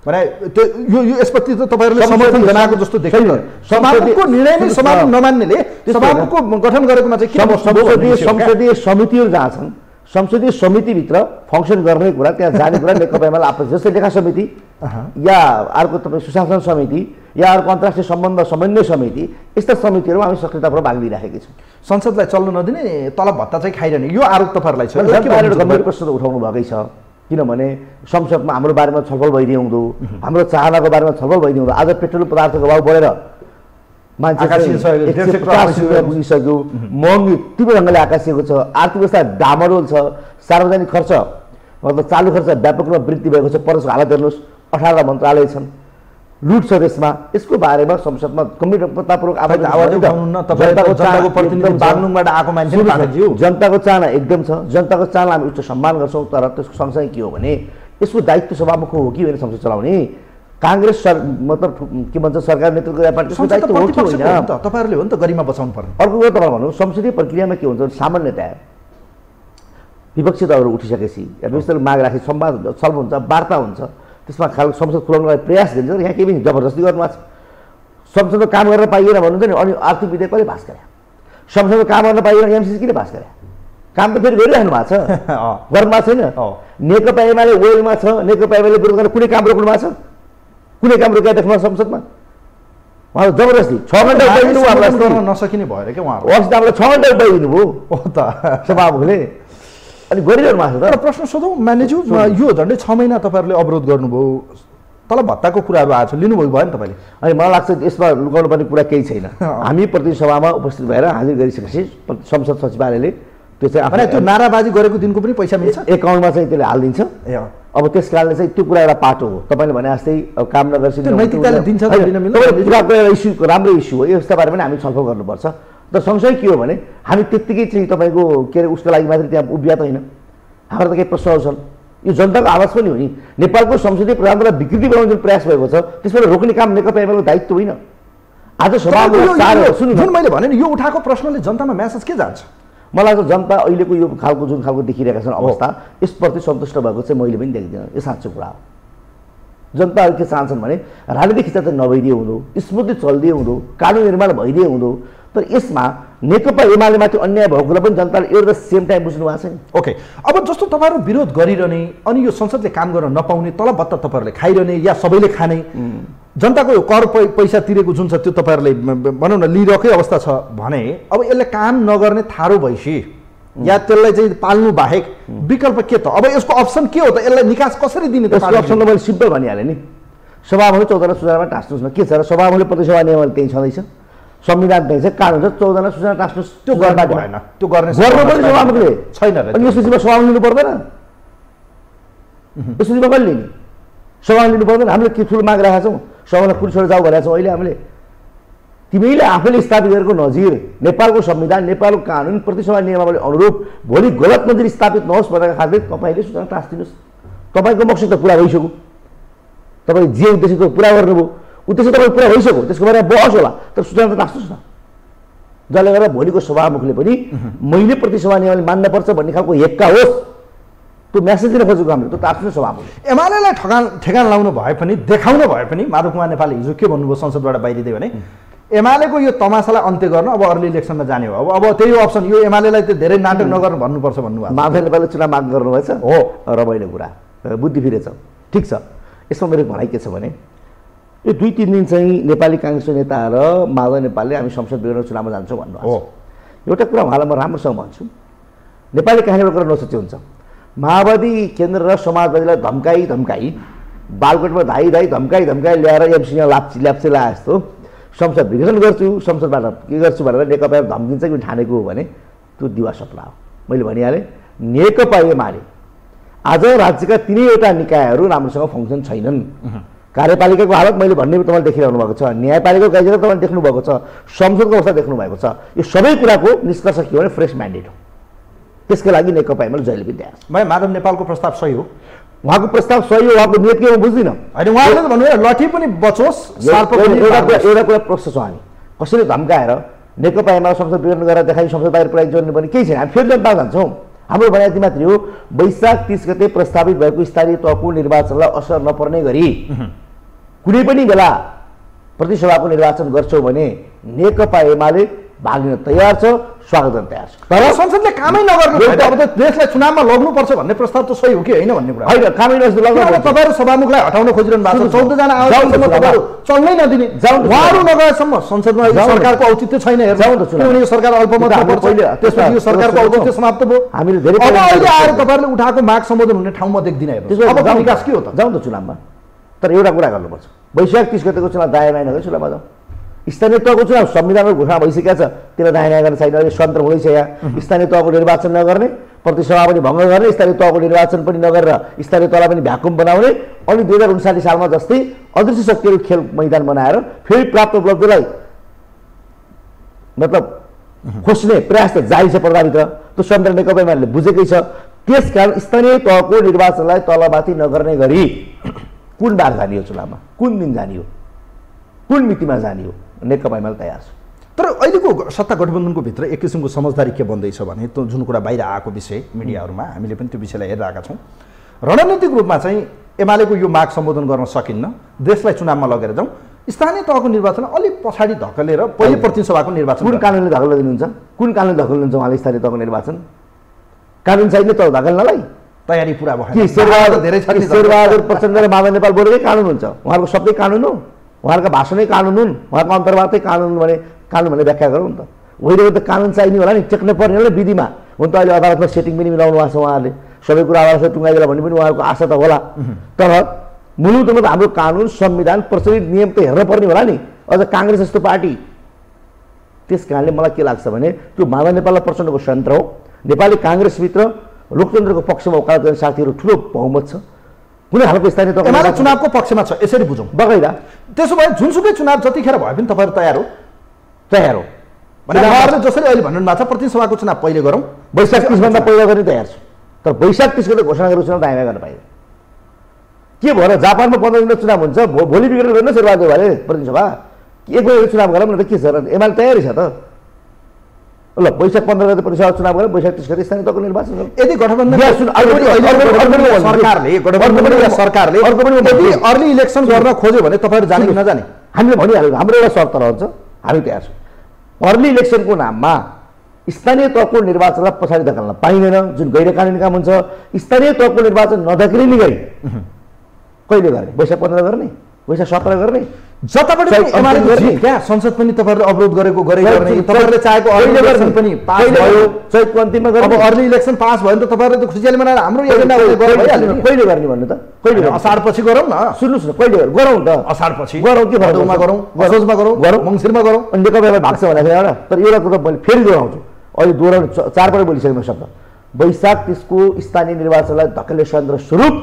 भने त्यो यो यो यसपछि त तपाईहरुले समर्थन जनाएको जस्तो देखिन्छ। सभामुखको निर्णय नै सभामुख नमान्नेले सभामुखको गठन गरेकोमा चाहिँ के संसदीय संसदीय समितिहरु जहाँ छन्, संसदीय समितिभित्र फंक्सन गर्ने कुरा, त्यहाँ जाने कुरा नेकपा एमाले आफै, जस्तै लेखा समिति या अर्को तपाईको सुशासन समिति या अर्को अन्तर्राष्ट्रिय सम्बन्ध समन्वय समिति, यस्ता समितिहरुमा हामी सक्रियतापूर्वक भाग लिइराखेका छौँ। संसदलाई चल्न नदिने, तलब भत्ता चाहिँ खाइरहने, यो आरोप तपाईहरुलाई छ। गम्भीर प्रश्न उठाउनु भएकै छ, किनभने संसदमा हाम्रो बारेमा छलफल भइदियो हुँदो, हाम्रो चाहनाको बारेमा छलफल भइदियो हुँदो। आज पेट्रोल पदार्थको भाव बढेर मान्छे पुगिसक्यो, महँगी तीव्र ढङ्गले आकाशिएको छ, आर्थिक अवस्था डामडोल छ, सार्वजनिक खर्च मतलब चालु खर्च व्यापक रूपमा वृद्धि भएको छ। परसको हालत हेर्नुहोस्, अठारवटा मन्त्रालय छन्, लुट छ देशमा। यसको बारेमा संसदमा गम्भीरतापूर्वक आवाज आवाज, जनताको चाहना एकदम छ, जनताको चाहना हामी उच्च सम्मान गर्छौँ। तर त्यसको सँगसँगै के हो भने यसको दायित्व सभामुखको हो कि होइन संसद चलाउने? काङ्ग्रेस मतलब के भन्छ सरकार नेतृत्व गर्ने पार्टीको दायित्व हो कि होइन? तपाईँहरूले हो नि त गरिमा बचाउनु पर्ने। अर्को कुरा तपाईँ भन्नु, संसदीय प्रक्रियामा के हुन्छ? सामान्यतया विपक्षी दलहरू उठिसकेपछि या माग राखेपछि संवाद छलफल हुन्छ, वार्ता हुन्छ, त्यसमा खालको संसद खुलाउनलाई प्रयास दिन्छ। यहाँ केही पनि जबरजस्ती गर्नु भएको छ। संसदमा काम गर्न पाइएन भन्नुहुन्छ नि, अनि आर्थिक विधेयक कसले पास गरे? संसदमा काम गर्न पाइएन, एमसीसी किन पास गरे? काम त फेरि गरिराख्नु भएको छ, गर्नु भएको छैन। नेकपा एमाले ओइलमा छ, नेकपा एमाले विरोध गरेर कुनै काम रोक्नु भएको छ? कुनै काम रोकेर देख्नु संसदमा? उहाँहरू जबरजस्ती छ घन्टा उठाइदिनु, गर्न नसकिने भयो अरे क्या उहाँहरू। अस्ति तपाईँलाई छ घन्टा उठाइदिनु भयो हो त सभामुखले, अनि गरिरहनु भएको छ। तर प्रश्न सोधौँ मान्यज्यू, यो झन्डै छ महिना तपाईँहरूले अवरोध गर्नुभयो, तलब भत्ताको कुराहरू आएको छ, लिनुभयो भयो नि तपाईँले? अनि मलाई लाग्छ यसमा लुकाउनुपर्ने कुरा केही छैन। हामी प्रतिसभामा उपस्थित भएर हाजिर गरिसकेपछि संसद सचिवालयले त्यो चाहिँ आफै त्यो नाराबाजी गरेको दिनको पनि पैसा मिल्छ, एकाउन्टमा चाहिँ त्यसले हालिदिन्छ। अब त्यस कारणले चाहिँ त्यो कुरा एउटा पाटो हो। तपाईँले भने जस्तै काम नगरेर इस्यु राम्रो इस्यु हो, यसको बारेमा पनि हामी छलफल गर्नुपर्छ। तर सँगसँगै के हो भने हामी त्यत्तिकै चाहिँ तपाईँको के अरे उसको लागि मात्रै त्यहाँ उभिया त होइन, हाम्रो त केही प्रश्नहरू छन्। यो जनताको आवाज पनि हो नि। नेपालको संसदीय प्रणालीलाई विकृति बनाउने जुन प्रयास भएको छ, त्यसबाट रोक्ने काम नेकपा एमालेको दायित्व होइन। आज जुन मैले भने यो उठाएको प्रश्नले जनतामा म्यासेज के जान्छ? मलाई त जनता अहिलेको यो खालको जुन खालको देखिरहेका छन् अवस्था, यसप्रति सन्तुष्ट भएको चाहिँ मैले पनि देख्दिनँ। यो साँचो कुरा हो। जनताहरू के चाहन्छन् भने राजनीतिक खिचाचाह नभइदिए हुँदो, स्मृति चलिदिए हुँदो, कानुन निर्माण भइदिए हुँदो। तर यसमा नेकपा एमालेमाथि अन्याय भएकोलाई पनि जनताले एउटा सेम टाइम बुझ्नु भएको छैन। ओके, अब जस्तो तपाईँहरू विरोध गरिरहने, अनि यो संसदले काम गर्न नपाउने, तलब भत्ता तपाईँहरूले खाइरहने या सबैले खाने, जनताको यो कर पैसा तिरेको जुन छ त्यो तपाईँहरूले भनौँ न लिइरहेकै अवस्था छ भने, अब यसले काम नगर्ने थारो भइसि या त्यसलाई चाहिँ पाल्नु बाहेक विकल्प के त? अब यसको अप्सन के हो त? यसलाई निकास कसरी दिने? त्यसको अप्सन त मैले सिम्पल भनिहालेँ नि, सभामुखले चौधरी सुझावमा टाँस्नुहोस् न। के छ र सभामुखले प्रतिसभा नियमले त्यही छँदैछ, संविधान चाहिँ कारण हुन्छ चौधजना सूचना टास्क फोर्स त्यो गर्न भएन त्यो गर्ने गर्न पनि जवाफले छैन र अनि यो सूचीमा सभामा लिनु पर्दैन यो सूचीमा कसले लिने सभामा लिनु पर्दैन हामीले के ठुलो माग राखेका छौं सभामा कुल छोडेर जाऊ भनेका छौं अहिले हामीले तिमीले आफैले स्थापित गरेको नजिर नेपालको संविधान नेपालको कानुन प्रतिसभा नियमावली अनुरूप भोलि गलत नजिर स्थापित नहोस् भनेर खातिर तपाईले सूचना टास्क दिनुस् तपाईको मकसद त पूरा भइसक्यो तपाई जे उद्देश्य त पूरा गर्नुभयो उद्देश्य तपाईँ पुरा भइसक्यो त्यसको बारेमा बहस होला तर सूचना राख्नुस् न जसले गर्दा भोलिको सभामुखले पनि मैले प्रतिसभा नियमले मान्नुपर्छ भन्ने खालको हेक्का होस् त्यो मेसेज दिन खोजेको हामीले त्यो आफ्नो सभामुख एमालेलाई ठगान ठेगान लाउनु भए पनि देखाउनु भए पनि माधव कुमार नेपालले हिजो के भन्नुभयो संसदबाट बाहिरिदियो भने एमालेको यो तमासालाई अन्त्य गर्न अब अर्ली इलेक्सनमा जाने हो अब अब त्यही अप्सन यो एमालेलाई त धेरै नाटक नगर्नु भन्नुपर्छ भन्नुभयो माधव नेपालले चुनाव माग गर्नु भएछ हो रमाइलो कुरा बुद्धि फिरेछ ठीक छ यसमा मेरो भनाइ के छ भने यो दुई तीन दिन चाहिँ नेपाली कांग्रेस नेता र माधव नेपालले हामी संसद बिग्रेर चुनावमा जान्छौं भन्नुभएको छ। एउटा कुरा उहाँलाई म राम्रोसँग भन्छु नेपाली कांग्रेसबाट कुरा नसोचे हुन्छ माओवादी केन्द्र र समाजवादीलाई धम्काई धम्काई बालकोटमा धाई धाई धम्काई धम्काई ल्याएर एमसीसी लाप्ची ल्याप्ची ला जस्तो संसद विघटन गर्छु संसदबाट के गर्छु भनेर नेकपा धम्किन्छ कि ठानेको हो भने त्यो दिवा सपना हो मैले भनिहालेँ नेकपा एमाले आज राज्यका तिनैवटा निकायहरू राम्रोसँग फङ्सन छैनन् कार्यपालिकाको हालत मैले भन्ने बित्तिकै तपाईले देखिरहनु भएको छ न्यायपालिकाको गैजेट तपाईले देख्नु भएको छ संसदको अवस्था देख्नु भएको छ यो सबै कुराको निष्कर्ष के हो भने फ्रेश म्यान्डेट हो त्यसको लागि नेकपा एमाले जहिले पनि तयार छ। माधव नेपालको प्रस्ताव सही हो उहाँको प्रस्ताव सही हो उहाँको नीति के हो बुझ्दिनँ अनि उहाँले भन्नुभयो लठी पनि बचोस् सार्प पनि एउटा कुरा प्रश्न छ हामी कसैले धम्काएर नेकपा एमाले संसद विघटन गरेर देखाइ संसद बाहिर पुर्याइ जोड्नु पनि केही छैन हामी फेरि जनता जान्छौँ हाम्रो भनाइ मात्र हो वैशाख तीस गते प्रस्तावित भएको स्थानीय तहको निर्वाचनलाई असर नपर्ने गरी कुनै पनि बेला प्रतिसभाको निर्वाचन गर्छौ भने नेकपा एमाले भाग लिन तयार छ स्वागत गर्न तयार छ तर संसदले कामै नगर्नु अब त देशलाई चुनावमा लड्नु पर्छ भन्ने प्रस्ताव त सही हो कि होइन भन्ने कुरा हैन कामै नगर्नु लड्नु तपाईहरु सभामुखलाई हटाउन खोजिरहनु भएको छ चौध जना आउँछन् तपाईहरु चल्नै नदिने उहाँहरु नगएसम्म संसदमा सरकारको औचित्य छैन हेर्नु त किनभने यो सरकार अल्पमतमा पर्छ त्यसपछि यो सरकारको औचित्य समाप्त भयो हामीले धेरै अब अहिले आएर तपाईहरुले उठाएको माग सम्बोधन हुने ठाउँमा देख्दिन हेर्नु अब विकास के हो त जाउँ त चुनावमा तर एउटा कुरा गर्नुपर्छ वैशाख तीस गतेको चुनाव दायमा नगई चुनावमा जाउँ स्थानीय तहको चुनाव संविधानमा घोषणा भइसकेको छ त्यसलाई दायाँ न्याय गर्न छैन अहिले स्वतन्त्र हुँदैछ यहाँ स्थानीय तहको निर्वाचन नगर्ने प्रतिसभा पनि भङ्ग गर्ने स्थानीय तहको निर्वाचन पनि नगरेर स्थानीय तहलाई पनि भ्याकुम बनाउने अनि दुई हजार उन्साठी सालमा जस्तै अदृश्य शक्तिहरू खेल मैदान बनाएर फेरि प्राप्त उपलब्धिलाई मतलब खोज्ने प्रयास त जारी छ प्रधानभित्र त्यो स्वतन्त्र नेकपा एमाले बुझेकै छ त्यसकारण स्थानीय तहको निर्वाचनलाई तलमाथि नगर्ने गरी कुन बार जाने हो चुनावमा कुन दिन जाने हो कुन मितिमा जाने हो नेकपा एमाले तयार छ तर अहिलेको सत्ता गठबन्धनको भित्र एक किसिमको समझदारी के बन्दैछ भने त्यो जुन कुरा बाहिर आएको विषय मिडियाहरूमा हामीले पनि त्यो विषयलाई हेरिरहेका छौँ रणनीतिक रूपमा चाहिँ एमालेको यो माग सम्बोधन गर्न सकिन्न देशलाई चुनावमा लगेर जाउँ स्थानीय तहको निर्वाचन अलिक पछाडि धकेलेर पहिले प्रतिसभाको निर्वाचन कुन कानुनले धकेल्न दिनुहुन्छ कुन कानुन धकेल्न दिनुहुन्छ उहाँले स्थानीय तहको निर्वाचन कानुन चाहिने तह धकेल्नलाई तयारी पुरा भयो शेरबहादुर प्रचण्ड र माधव नेपाल बोलेकै कानुन हुन्छ उहाँहरूको सबै कानुन हो उहाँहरूको भाषणै कानुन हुन् उहाँहरूको अन्तर्वार्तै कानुन भने कानुन भने व्याख्या गरौँ त होइन त कानुन चाहिने होला नि टेक्न पर्ने होला विधिमा हुन त अहिले अदालतमा सेटिङ पनि मिलाउनु भएको छ उहाँहरूले सबै कुरा अदालतले टुङ्गाइदिएर भन्ने पनि उहाँहरूको आशा त होला तर मूलतमा त हाम्रो कानुन संविधान प्रचलित नियम त हेर्न पर्ने होला नि अझ काङ्ग्रेस जस्तो पार्टी त्यस कारणले मलाई के लाग्छ भने त्यो माधव नेपाललाई प्रचण्डको षड्यन्त्र हो नेपाली काङ्ग्रेसभित्र लोकतन्त्रको पक्षमा उकालो गर्ने साथीहरू ठुलो बहुमत छ कुनै हालको स्थानीय तह एमाले चुनावको पक्षमा छ यसरी बुझौँ बगैरा त्यसो भए जुनसुकै चुनाव जतिखेर भए पनि तपाईँहरू तयार हो तयार हो भने उहाँहरूले जसरी अहिले भन्नु भएको छ प्रतिसभाको चुनाव पहिले गरौँ वैशाख तीस भन्दा पहिला गर्ने तयार छु तर वैशाख तीस गते घोषणा गरेर चुनाव दायमा गर्न पाइँदैन के भएर जापानमा पन्ध्र दिनमा चुनाव हुन्छ भोलि बिग्रेर गर्न शेरबहादुर भाइले प्रतिसभा एक गएर चुनाव गरौँ न त के छ र एमाले तयारी छ त ल वैशाख पन्ध्र गते प्रतिसभा चुनाव गरेर वैशाख तीस गते स्थानीय तहको निर्वाचन यदि गठबन्धनले अर्ली इलेक्सन गर्न खोज्यो भने तपाईँहरू जाने कि नजाने हामीले भनिहाल्यौँ हाम्रो एउटा शर्त रहन्छ हामी तयार छौँ अर्ली इलेक्सनको नाममा स्थानीय तहको निर्वाचनलाई पछाडि धकेल्न पाइँदैन जुन गैर कानुनी काम हुन्छ स्थानीय तहको निर्वाचन नधकेलिने गरी कहिले गर्ने वैशाख पन्ध्र गर्ने वैशाख सत्र गर्ने जताबाट पनि एमाले गर्ने क्या संसद पनि तपाईहरुले अवरोध गरेको गरे गर्ने तपाईहरुले चाहेको अर्ली इलेक्सन पनि पास भयो चैत अन्तिममा गरे अब अर्ली इलेक्सन पास भयो नि त तपाईहरुले खुसीले मनाएर हाम्रो एजेन्डा गरिहाल्नु कहिले गर्ने भन्नु त कहिले असार पछि गरौँ न सुन्नुस् न कहिले गरौँ त असार पछि गरौँ के भदौमा गरौँ असोजमा गरौँ मंसिरमा गरौँ अनि नेकपाले भाग्छ भनेर एउटा तर एउटा कुरा मैले फेरि दोहोराउँछु अहिले दोहोराउँ चार पटक बोलिसकेको शब्द वैशाख तीस को स्थानीय निर्वाचनलाई धकेलेसन र स्वरूप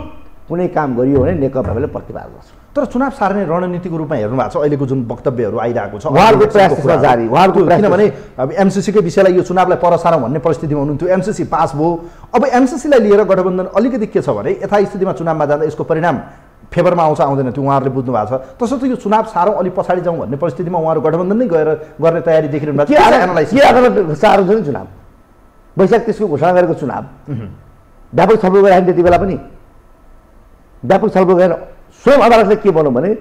कुनै काम गरियो भने नेकपाले प्रतिवाद गर्छ तर चुनाव सार्ने रणनीतिको रूपमा हेर्नु भएको छ अहिलेको जुन वक्तव्यहरू आइराको छ उहाँहरुको प्रयासमा जारी उहाँहरुको प्रयास किनभने अब एमसीसी को विषयलाई यो चुनावलाई पर सारौं भन्ने परिस्थितिमा हुनुहुन्थ्यो एमसीसी पास भयो अब एमसीसी लाई लिएर गठबन्धन अलिकति के छ भने यथास्थितिमा चुनावमा जाँदा यसको परिणाम फेभरमा आउँछ आउँदैन त्यो उहाँहरुले बुझ्नु भएको छ त्यसर्थ यो चुनाव सारौं अलि पछाडी जाउँ भन्ने परिस्थितिमा उहाँहरु गठबन्धन नै गएर गर्ने तयारी देखिरहनु भएको छ एनालाइसिस के आधारमा सारौं जुन चुनाव वैशाख तीस को घोषणा गरेको चुनाव व्यापक छलफल गरे हामी त्यतिबेला पनि व्यापक छलफल गरेर स्वयं अदालतले के भन्यो भने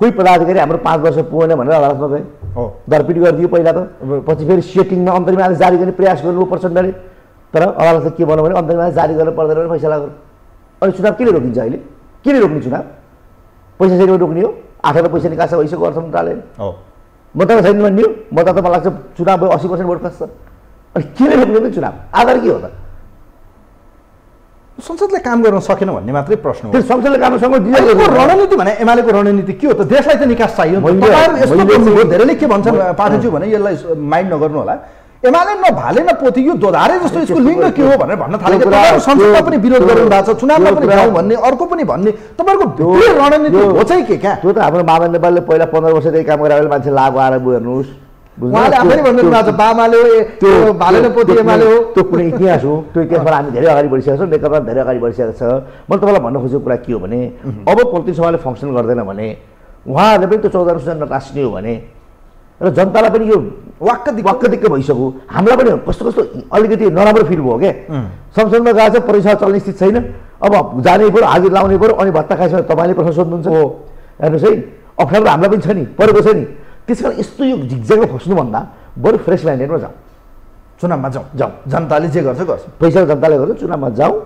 कोही पदाधिकारी हाम्रो पाँच वर्ष पुगेन भनेर अदालतमा गए हो दरपिट गरिदियो पहिला त पछि फेरि सेटिङमा अन्तरिम आदेश जारी गर्ने प्रयास गर्नु प्रचण्डले तर अदालतले के भन्यो भने अन्तरिम आदेश जारी गर्न पर्दैन भने फैसला गर्नु अनि चुनाव किन रोकिन्छ अहिले किन रोक्ने चुनाव पैसा छैन रोक्ने हो आठवटा पैसा निकास भइसक्यो अर्थ मन्त्रालयले हो मतदाता छैन भन्ने हो मतदाता मलाई लाग्छ चुनाव भयो अस्सी पर्सेन्ट भोट खस्छ अनि किन रोक्ने चुनाव आधार के हो त संसदले काम गर्न सकेन भन्ने मात्रै प्रश्न हो संसदले काम गर्न सकेको रणनीति भने एमालेको रणनीति के हो त देशलाई त निकास चाहियो तपाईहरु यस्तो भन्नु हो धेरैले के भन्छन् पाठकज्यू भने यसलाई माइन्ड नगर्नु होला एमाले न भाले न पोथी यो दोधारे जस्तो यसको लिङ्ग के हो भनेर भन्न थालेको तपाईहरु संसदमा पनि विरोध गरिरहनु भएको छ चुनावमा पनि जाऊ भन्ने अर्को पनि भन्ने तपाईहरुको यो रणनीति हो चाहिँ के क्या त्यो त हाम्रो माधव नेपालले पहिला पन्ध्र वर्षदेखि काम गरेर मान्छे लाभ आएर बुझ्नुस् उहाँले आफै भन्नुभएको छ बामाले त्यो भालेले पोथी एमाले हो त्यो कुनै इतिहास हो त्यो इतिहासबाट हामी धेरै अगाडि बढिसकेका छौं नेकपा धेरै अगाडि बढिसकेको छ म तपाईलाई भन्न खोजेको कुरा के हो भने अब प्रतिनिधि सभाले फंक्सन गर्दैन भने उहाँहरुले पनि त्यो चौध वर्षजना राष्ट्रिय हो भने र जनतालाई पनि यो वाक्क वाक्क दिक्क भइसक्यो हामीलाई पनि कस्तो कस्तो अलिकति नराम्रो फिल भयो के संसदमा गएछ परिषद चल्ने स्थिति छैन अब जानै पर्यो हाजिर लाउनै पर्यो अनि भत्ता खाइसक्यो तपाईले प्रश्न सोध्नुहुन्छ हो हेर्नुस् है अप्ठ्यारो हामीलाई पनि छ नि परेको छ नि त्यसकारण यस्तो यो झिकझ्याकमा फस्नुभन्दा बरु फ्रेस ल्यान्डमा जाउँ चुनावमा जाउँ जाउँ जनताले जे गर्छ गर्छ पैसा जनताले गर्छ चुनावमा जाउँ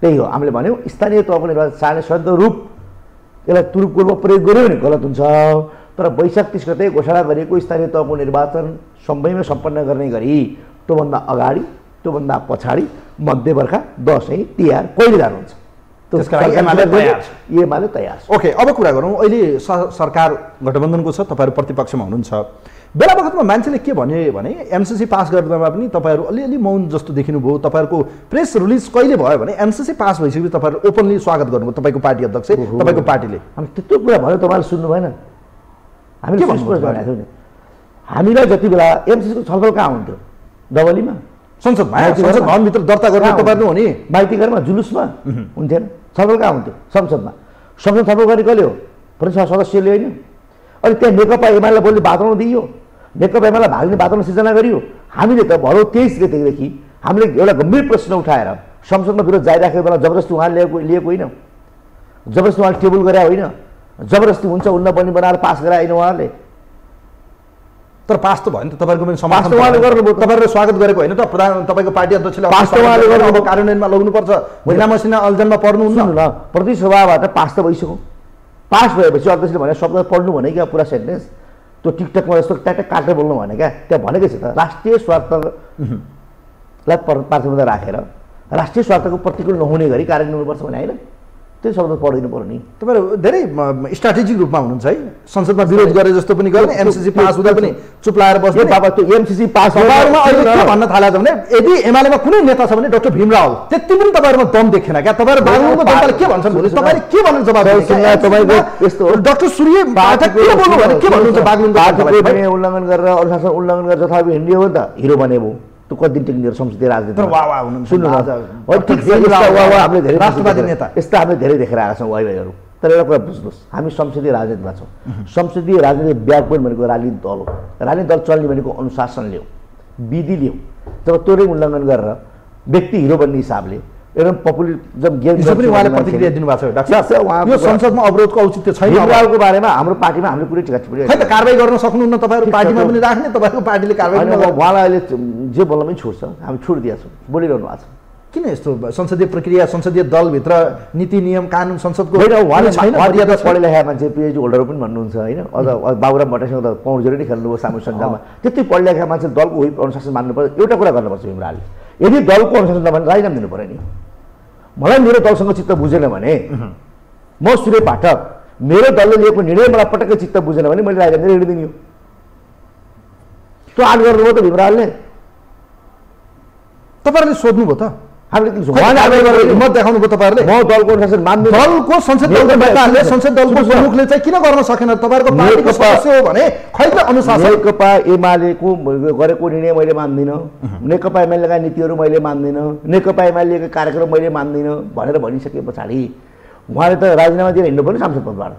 त्यही हो हामीले भन्यौँ स्थानीय तहको निर्वाचन सार्ने शब्द रूप यसलाई तुरुकोलमा प्रयोग गर्यो भने गलत हुन्छ तर वैशाख तीस गते घोषणा गरेको स्थानीय तहको निर्वाचन समयमै सम्पन्न गर्ने गरी त्योभन्दा अगाडि त्योभन्दा पछाडि मध्य बर्खा दसैँ तिहार कहिले जानुहुन्छ एमाले तयार छ। ओके अब कुरा गरौँ अहिले सरकार गठबन्धनको छ तपाईहरु प्रतिपक्षमा हुनुहुन्छ बेला बखतमा मान्छेले के भन्यो भने एमसीसी पास गर्दामा पनि तपाईहरु अलिअलि मौन जस्तो देखिनुभयो तपाईहरुको प्रेस रिलिज कहिले भयो भने एमसीसी पास भइसकेपछि तपाईहरु ओपनली स्वागत गर्नुभयो तपाईको पार्टी अध्यक्ष तपाईको पार्टीले हामी त्यस्तो कुरा भन्यो तपाईहरुले सुन्नु भएन हामीले भन्नु भएन हामीलाई जति बेला एमसीसी को छलफल कहाँ हुन्थ्यो डबलीमा संसद संसद भवनभित्र दर्ता गर्न तपाईहरु हो नि माइतीघरमा जुलुसमा हुन्थेन छलफल कहाँ हुन्थ्यो संसदमा संसद छलफल गर्ने कसले हो प्रतिपक्ष सदस्यले होइन अनि त्यहाँ नेकपा एमाले बोल्ने वातावरण दिइयो नेकपा एमाले भाग्ने वातावरण सिर्जना गरियो हामीले त भरौ तेइस गतेदेखि हामीले एउटा गम्भीर प्रश्न उठाएर संसदमा विरोध जारी राखेको बेला जबरजस्ती उहाँले लिएको लिएको होइन जबरजस्ती उहाँले टेबल गरे होइन जबरजस्ती हुन्छ हुन्न पनि बनाएर पास गराए होइन उहाँले तर पास त भयो नि त तपाईहरुको पनि समर्थन उहाँले गर्नुभयो तपाईहरुले स्वागत गरेको होइन त प्रधान तपाईको पार्टी अध्यक्षले पास त उहाँले गर्नुभयो कार्यान्वयनमा लाग्नुपर्छ महिना मसिना अल्झनमा पर्नु हुन्न ल प्रतिसभाबाट पास त भइसक्यो पास भएपछि अध्यक्षले भने शब्द पढ्नु भने क्या पूरा सेन्टेन्स त्यो टिकटकमा जस्तो ट्याक्क काटेर बोल्नु भने क्या त्यहाँ भनेकै छ त राष्ट्रिय स्वार्थलाई प्राथमिकता राखेर राष्ट्रिय स्वार्थको प्रतिकूल नहुने गरी कार्यान्वयन हुनुपर्छ भने होइन त्यो शब्द पढिदिनु पर्यो नि तपाईहरु धेरै स्ट्र्याटेजिक रूपमा हुनुहुन्छ है संसदमा विरोध गरे जस्तो पनि गर्ने एमसीसी पास हुँदा पनि चुप लाएर बस्ने बाबा त्यो एमसीसी पास हुँदामा अहिले के भन्न थालेछ भने यदि एमालेमा कुनै नेता छ भने डाक्टर भीमराव त्यति पनि तपाईहरुमा दम देखेन क्या तपाईहरु बाबुको जनताले के भन्छन् भने तपाईहरु के भन्नु जवाफ दिनुहुन्छ तपाईको यस्तो हो डाक्टर सूर्य पाठक के बोल्नु भने के भन्नुहुन्छ बागलुङको पार्टीले उल्लङ्घन गरेर अरु शासन उल्लङ्घन गरेर जथाबि हिँड्यो हो त हिरो बनेबो त्यो कति दिन टिक्ने संसदीय राजनीति वाह वाह हुनुहुन्छ सुन्नु हामीले राष्ट्रवादी नेता यस्ता हामीले धेरै देखेर आएका छौँ वाइ भाइहरू तर एउटा कुरा बुझ्नुहोस् हामी संसदीय राजनीतिमा छौँ संसदीय राजनीति ब्याकबोन भनेको राजनीतिक दल हो राजनीतिक दल चल्ने भनेको अनुशासनले हो विधिले हो जब तोरै उल्लङ्घन गरेर व्यक्ति हिरो बन्ने हिसाबले एकदम पपुलर जब गेम पनि उहाँले प्रतिक्रिया दिनुभएको छ डाक्टर साहब उहाँ यो संसदमा अवरोधको औचित्य छैन नेपालको बारेमा हाम्रो पार्टीमा हामीले कुनै टिका टिप्पणी खै त कारबाही गर्न सक्नुहुन्न तपाईँहरु पार्टीमा पनि राख्ने तपाईँहरु पार्टीले कारबाही गर्न उहाँलाई अहिले जे बोल्न पनि छुट्छ हामी छुट दिएछौँ बोलिरहनु भएको छ किन यस्तो संसदीय प्रक्रिया संसदीय दल भित्र नीति नियम कानुन संसदको होइन छैन मर्यादा पढे लेखेका मान्छे पिएच होल्डर पनि भन्नुहुन्छ हैन अझ बाबुराम भट्टराईसँग त पौड जोडी नै खेल्नुभयो सामूहिक सञ्जालमा त्यति पढे लेखेका मान्छे दलको होइन अनुशासन मान्नु पर्छ एउटा कुरा गर्नुपर्छ इमराले यदि दलको अनुशासन नभने राजीनामा दिनु पर्यो नि मलाई मेरो दलसँग चित्त बुझेन भने म सूर्य पाठक मेरो दलले लिएको निर्णय मलाई पटक्कै चित्त बुझेन भने मैले राजीनामा दिने निर्णय दिन्यो त्यो आड गर्नुभयो त इमरालले तपाईहरुले सोध्नु भयो त हामीले हिम्मत देखाउनु भयो तपाईहरुले म दलको अनुशासन मान्नु दलको संसद दलको नेताले संसद दलको प्रमुखले चाहिँ किन गर्न सकेन तपाईहरुको पार्टीको सदस्य हो भने खै त अनुशासन नेकपा एमालेको गरेको निर्णय मैले मान्दिन नेकपा एमालेका नीतिहरु मैले मान्दिन नेकपा एमालेका कार्यक्रम मैले मान्दिन भनेर भनिसकेपछि उहाँले त राजीनामा दिएर हिँड्नु पर्यो सांसद पदबाट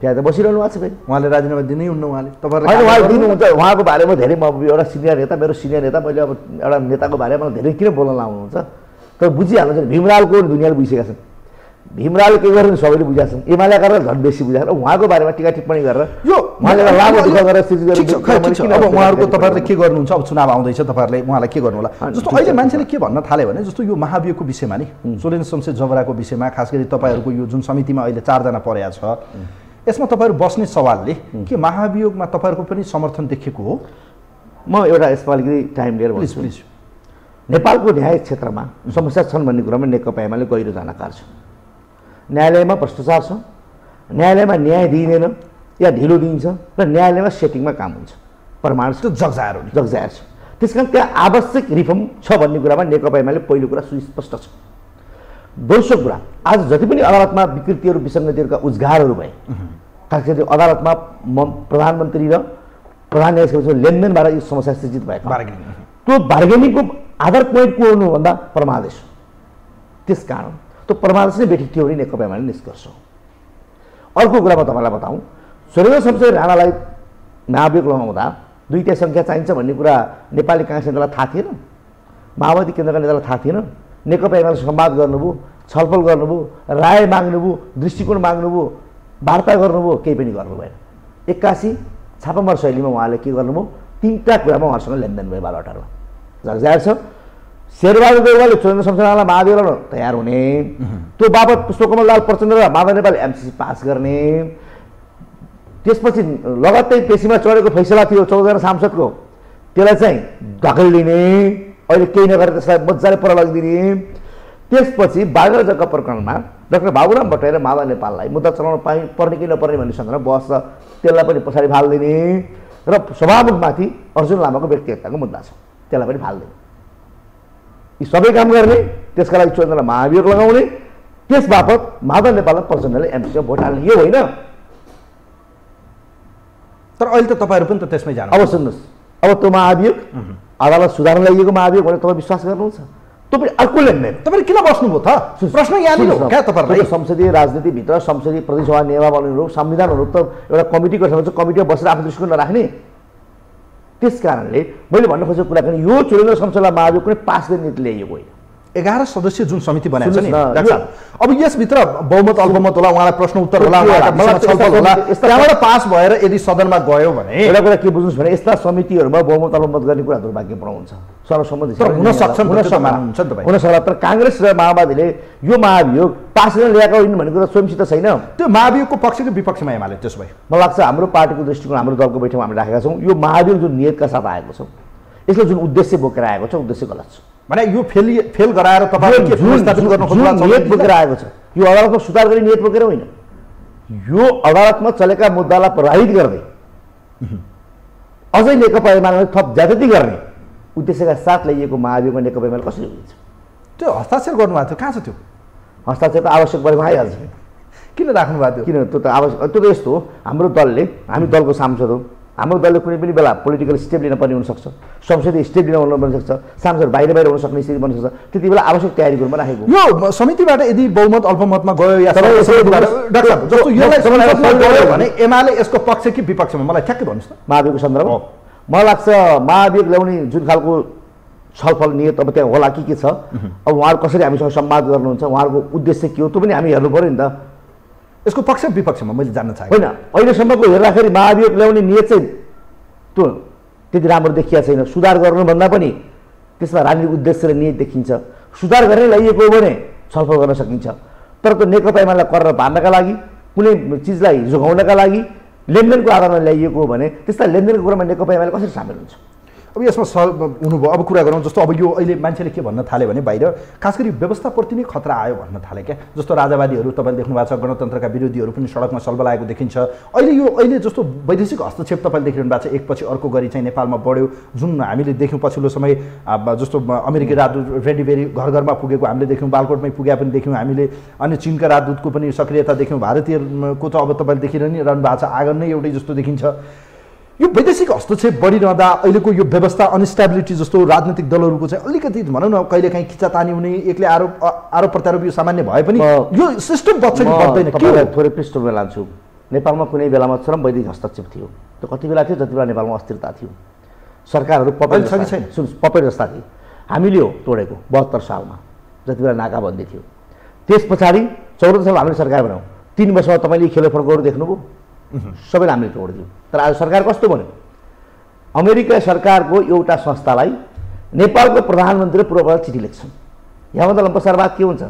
त्यहाँ त बसिरहनु भएको छ फेरि उहाँले राजीनामा दिनै हुन्न उहाँले तपाईहरुले उहाँले दिनुहुन्छ उहाँको बारेमा धेरै म एउटा सिनियर नेता मेरो सिनियर नेता मैले अब एउटा नेताको बारेमा धेरै किन बोल्न लाउनुहुन्छ तर बुझिहाल्नु हुन्छ भीमरालको दुनियाले बुझिसकेका छन् भीमराल के गर्नु सबैले बुझेका छन् एमाले गरेर झन् बेसी बुझाएर उहाँको बारेमा टिका टिप्पणी गरेर यो उहाँले लामो दुख गरेर स्थिति गरेर अब उहाँहरुको तपाईहरुले के गर्नुहुन्छ अब चुनाव आउँदैछ तपाईहरुले उहाँलाई के गर्नु होला जस्तो अहिले मान्छेले के भन्न थाले भने जस्तो यो महाअभियोगको विषयमा नि सोलेन्द्र समसे जबराको विषयमा खास गरी तपाईहरुको यो जुन समितिमा अहिले चार जना परेका छ यसमा तपाईहरु बस्ने सवालले के महाअभियोगमा तपाईहरुको पनि समर्थन देखेको हो म एउटा यसपालि गरी टाइम लिएर भन्छु प्लिज नेपालको न्याय क्षेत्रमा समस्या छन् भन्ने कुरामा नेकपा एमाले गहिरो जानकार छ न्यायालयमा भ्रष्टाचार छ न्यायालयमा न्याय दिइदैन या ढिलो दिइन्छ र न्यायालयमा सेटिङमा काम हुन्छ प्रमाण छ जगजाहेर हुन्छ जगजाहेर छ त्यसकारण त्यहाँ आवश्यक रिफर्म छ भन्ने कुरामा नेकपा एमाले पहिलो कुरा सुस्पष्ट छ दोस्रो कुरा आज जति पनि अदालतमा विकृतिहरू विसङ्गतिहरूका उद्घारहरू भए खास गरी अदालतमा प्रधानमन्त्री र प्रधान न्यायाधीशको लेनदेनबाट यो समस्या सृजित भएको त्यो बार्गेनिङको आधार पोइन्ट को हो भन्दा परमादेश त्यसकारण त्यो परमादेश नै बेठिक थियो भने नेकपा एमाले निष्कर्ष हो अर्को कुरा म तपाईँलाई बताऊँ सोलेन्द्र समसे राणालाई महाभियोग लगाउँदा दुईटै संख्या चाहिन्छ भन्ने कुरा नेपाली काङ्ग्रेस नेतालाई थाहा थिएन माओवादी केन्द्रका नेतालाई थाहा थिएन नेकपा एमाले संवाद गर्नुभयो छलफल गर्नुभयो राय माग्नुभयो दृष्टिकोण माग्नुभयो वार्ता गर्नुभयो केही पनि गर्नु भएन एक्कासी छापामार शैलीमा उहाँले के गर्नुभयो तीनटा कुरामा उहाँसँग लेनदेन भयो बालवाटारमा जगजाहेर छ शेरबहादुर देउवाले सोलेन्द्र समसेलाई महाअभियोग गर्न तयार हुने त्यो बाबत पुष्पकमललाल प्रचण्ड र माधव नेपाल एमसीसी पास गर्ने त्यसपछि लगत्तै पेशीमा चढेको फैसला थियो चौधजना सांसदको त्यसलाई चाहिँ ढकेलिदिने अहिले केही नगरेर त्यसलाई मजाले पर लगिदिने त्यसपछि बागडा जग्गा प्रकरणमा डाक्टर बाबुराम भट्टराई र माधव नेपाललाई मुद्दा चलाउन पाइ पर्ने कि नपर्ने भन्ने सन्दर्भमा बहस छ त्यसलाई पनि पछाडि फालिदिने र सभामुखमाथि अर्जुन लामाको व्यक्तिगतको मुद्दा छ त्यसलाई पनि फालिदिने यी सबै काम गर्ने त्यसका लागि चौधजना महाअभियोग लगाउने त्यस बापत माधव नेपाल र प्रचण्डले एमसीमा भोट हाल्ने यो होइन तर अहिले त तपाईँहरू पनि त त्यसमै जानु अब सुन्नुहोस् अब त्यो महाअभियोग अदालत सुधार्न ल्याइएको महाभियोग भनेर तपाईँ विश्वास गर्नुहुन्छ तपाईँ अर्को लेख्दैन तपाईँ किन बस्नुभयो त प्रश्न यहाँनिर हो क्या तपाईँ संसदीय राजनीतिभित्र संसदीय प्रदेशसभा नियमावलीहरू संविधानहरू त एउटा कमिटी गठन हुन्छ कमिटीमा बसेर आफ्नो दृष्टिकोण नराख्ने त्यस कारणले मैले भन्न खोजेको कुरा किन यो चुनाव संसदलाई महाभियोग कुनै पास गर्ने नीति ल्याइएको होइन एघार सदस्यीय जुन समिति बनाएको छ नि डाक्टर साहब अब यसभित्र बहुमत अल्पमत होला उहाँलाई प्रश्न उत्तर होला छलफल होला त्यहाँबाट पास भएर यदि सदनमा गयो भने एउटा कुरा के बुझ्नुहोस् भने यस्ता समितिहरूमा बहुमत अल्पमत गर्ने कुरा दुर्भाग्यपूर्ण हुन्छ सर्वसम्मति हुन सक्छ तर काङ्ग्रेस र माओवादीले यो महाभियोग पास गरेर ल्याएको होइन भन्ने कुरा स्वयंसित छैन त्यो महाभियोगको पक्षको विपक्षमा एमाले त्यसो भए मलाई लाग्छ हाम्रो पार्टीको दृष्टिकोण हाम्रो दलको बैठकमा हामी राखेका छौँ यो महाभियोग जुन नियतका साथ आएको छ यसले जुन उद्देश्य बोकेर आएको छ उद्देश्य गलत छ भने यो फेल फेल गराएर तपाईहरुले पुनर्स्थापन गर्न खोज्नु भएको नियत बोकेर आएको छ यो अदालतमा सुधार गर्ने नियत बोकेर होइन यो अदालतमा चलेका मुद्दालाई प्रभावित गर्दै अझै नेकपा एमाले थप ज्यादती गर्ने उद्देश्यका साथ ल्याइएको महाभियोगमा नेकपा एमाले कसरी हुन्छ त्यो हस्ताक्षर गर्नु भएको थियो कहाँ छ त्यो हस्ताक्षर त आवश्यक परेको आइहाल्छ किन राख्नु भएको थियो किन त्यो त आवश्यक त्यो त यस्तो हो हाम्रो दलले हामी दलको सांसद हो हाम्रो दलले कुनै पनि बेला पोलिटिकल स्टेप लिन पर्ने हुनसक्छ संसदीय स्टेप लिन हुनसक्छ सांसदहरू बाहिर बाहिर हुन सक्ने स्थिति बन्न सक्छ त्यति बेला आवश्यक तयारी गुरुमा राखेको यो समितिबाट यदि बहुमत अल्पमतमा गयो या भने एमाले यसको पक्ष कि विपक्षमा मलाई ठ्याक्कै भन्नुहोस् न महाभियोगको सन्दर्भमा मलाई लाग्छ महाभियोग ल्याउने जुन खालको छलफल नियत अब त्यहाँ होला कि के छ अब उहाँहरू कसरी हामीसँग संवाद गर्नुहुन्छ उहाँहरूको उद्देश्य के हो त्यो पनि हामी हेर्नु पऱ्यो नि त यसको पक्ष विपक्षमा मैले जान्न चाहेको होइन अहिलेसम्मको हेर्दाखेरि महाभियोग ल्याउने नियत चाहिँ त्यो त्यति राम्रो देखिया छैन सुधार गर्नुभन्दा पनि त्यसमा राजनीतिक उद्देश्य र नियत देखिन्छ सुधार गर्ने ल्याइएको हो भने छलफल गर्न सकिन्छ। तर त्यो नेकपा एमाले कर बाँड्नका लागि कुनै चीजलाई जोगाउनका लागि लेनदेनको आधारमा ल्याइएको हो भने त्यसलाई लेनदेनको कुरामा नेकपा एमाले कसरी सामेल हुन्छ? अब यसमा हुनुभयो। अब कुरा गरौँ जस्तो अब यो अहिले मान्छेले के भन्न थाल्यो भने बाहिर खास गरी व्यवस्थाप्रति नै खतरा आयो भन्न थाले क्या। जस्तो राजावादीहरू तपाईले देख्नु भएको छ, गणतन्त्रका विरोधीहरू पनि सडकमा सल्बलाएको देखिन्छ। अहिले यो अहिले जस्तो वैदेशिक हस्तक्षेप तपाईले देखिरहनु भएको छ, एकपछि अर्को गरी चाहिँ नेपालमा बढ्यो, जुन हामीले देख्यौं पछिल्लो समय। जस्तो अमेरिकी राजदूत रेडिबेरी घर घरमा पुगेको हामीले देख्यौं, बालकोटमै पुगे पनि देख्यौं हामीले, अनि चीनका राजदूतको पनि सक्रियता देख्यौं। भारतीयको त अब तपाईले देखिरहनु भएको छ आँगन नै एउटै जस्तो देखिन्छ। यो वैदेशिक हस्तक्षेप बढिरहँदा अहिलेको यो व्यवस्था अनस्टेबिलिटी जस्तो राजनीतिक दलहरूको चाहिँ अलिकति भनौँ न कहिलेकाहीँ खिचातानी हुने, एकले आरोप आरोप प्रत्यारोप यो सामान्य भए पनि यो सिस्टम बच्छ कि बच्दैन? के थोरै पृष्ठभूमि लान्छु। नेपालमा कुनै बेलामा चरम वैदेशिक हस्तक्षेप थियो, त्यो कति बेला थियो? जति बेला नेपालमा अस्थिरता थियो, सरकारहरू पपेट छ कि छैन, सुन पपेट जस्ता थिए। हामीले हो तोडेको बहत्तर सालमा जति बेला नाकाबन्दी थियो, त्यस पछाडि चौरात्तर सालमा हामीले सरकार बनायौँ, तीन वर्षमा तपाईँले खेलो फर्कोहरू देख्नुभयो, सबैलाई हामीले तोडिदियो। तर आज सरकार कस्तो बन्यो? अमेरिका सरकारको एउटा संस्थालाई नेपालको प्रधानमन्त्री र पूर्वप्रधान चिठी लेख्छन्। यहाँभन्दा लम्पसार बात के हुन्छ?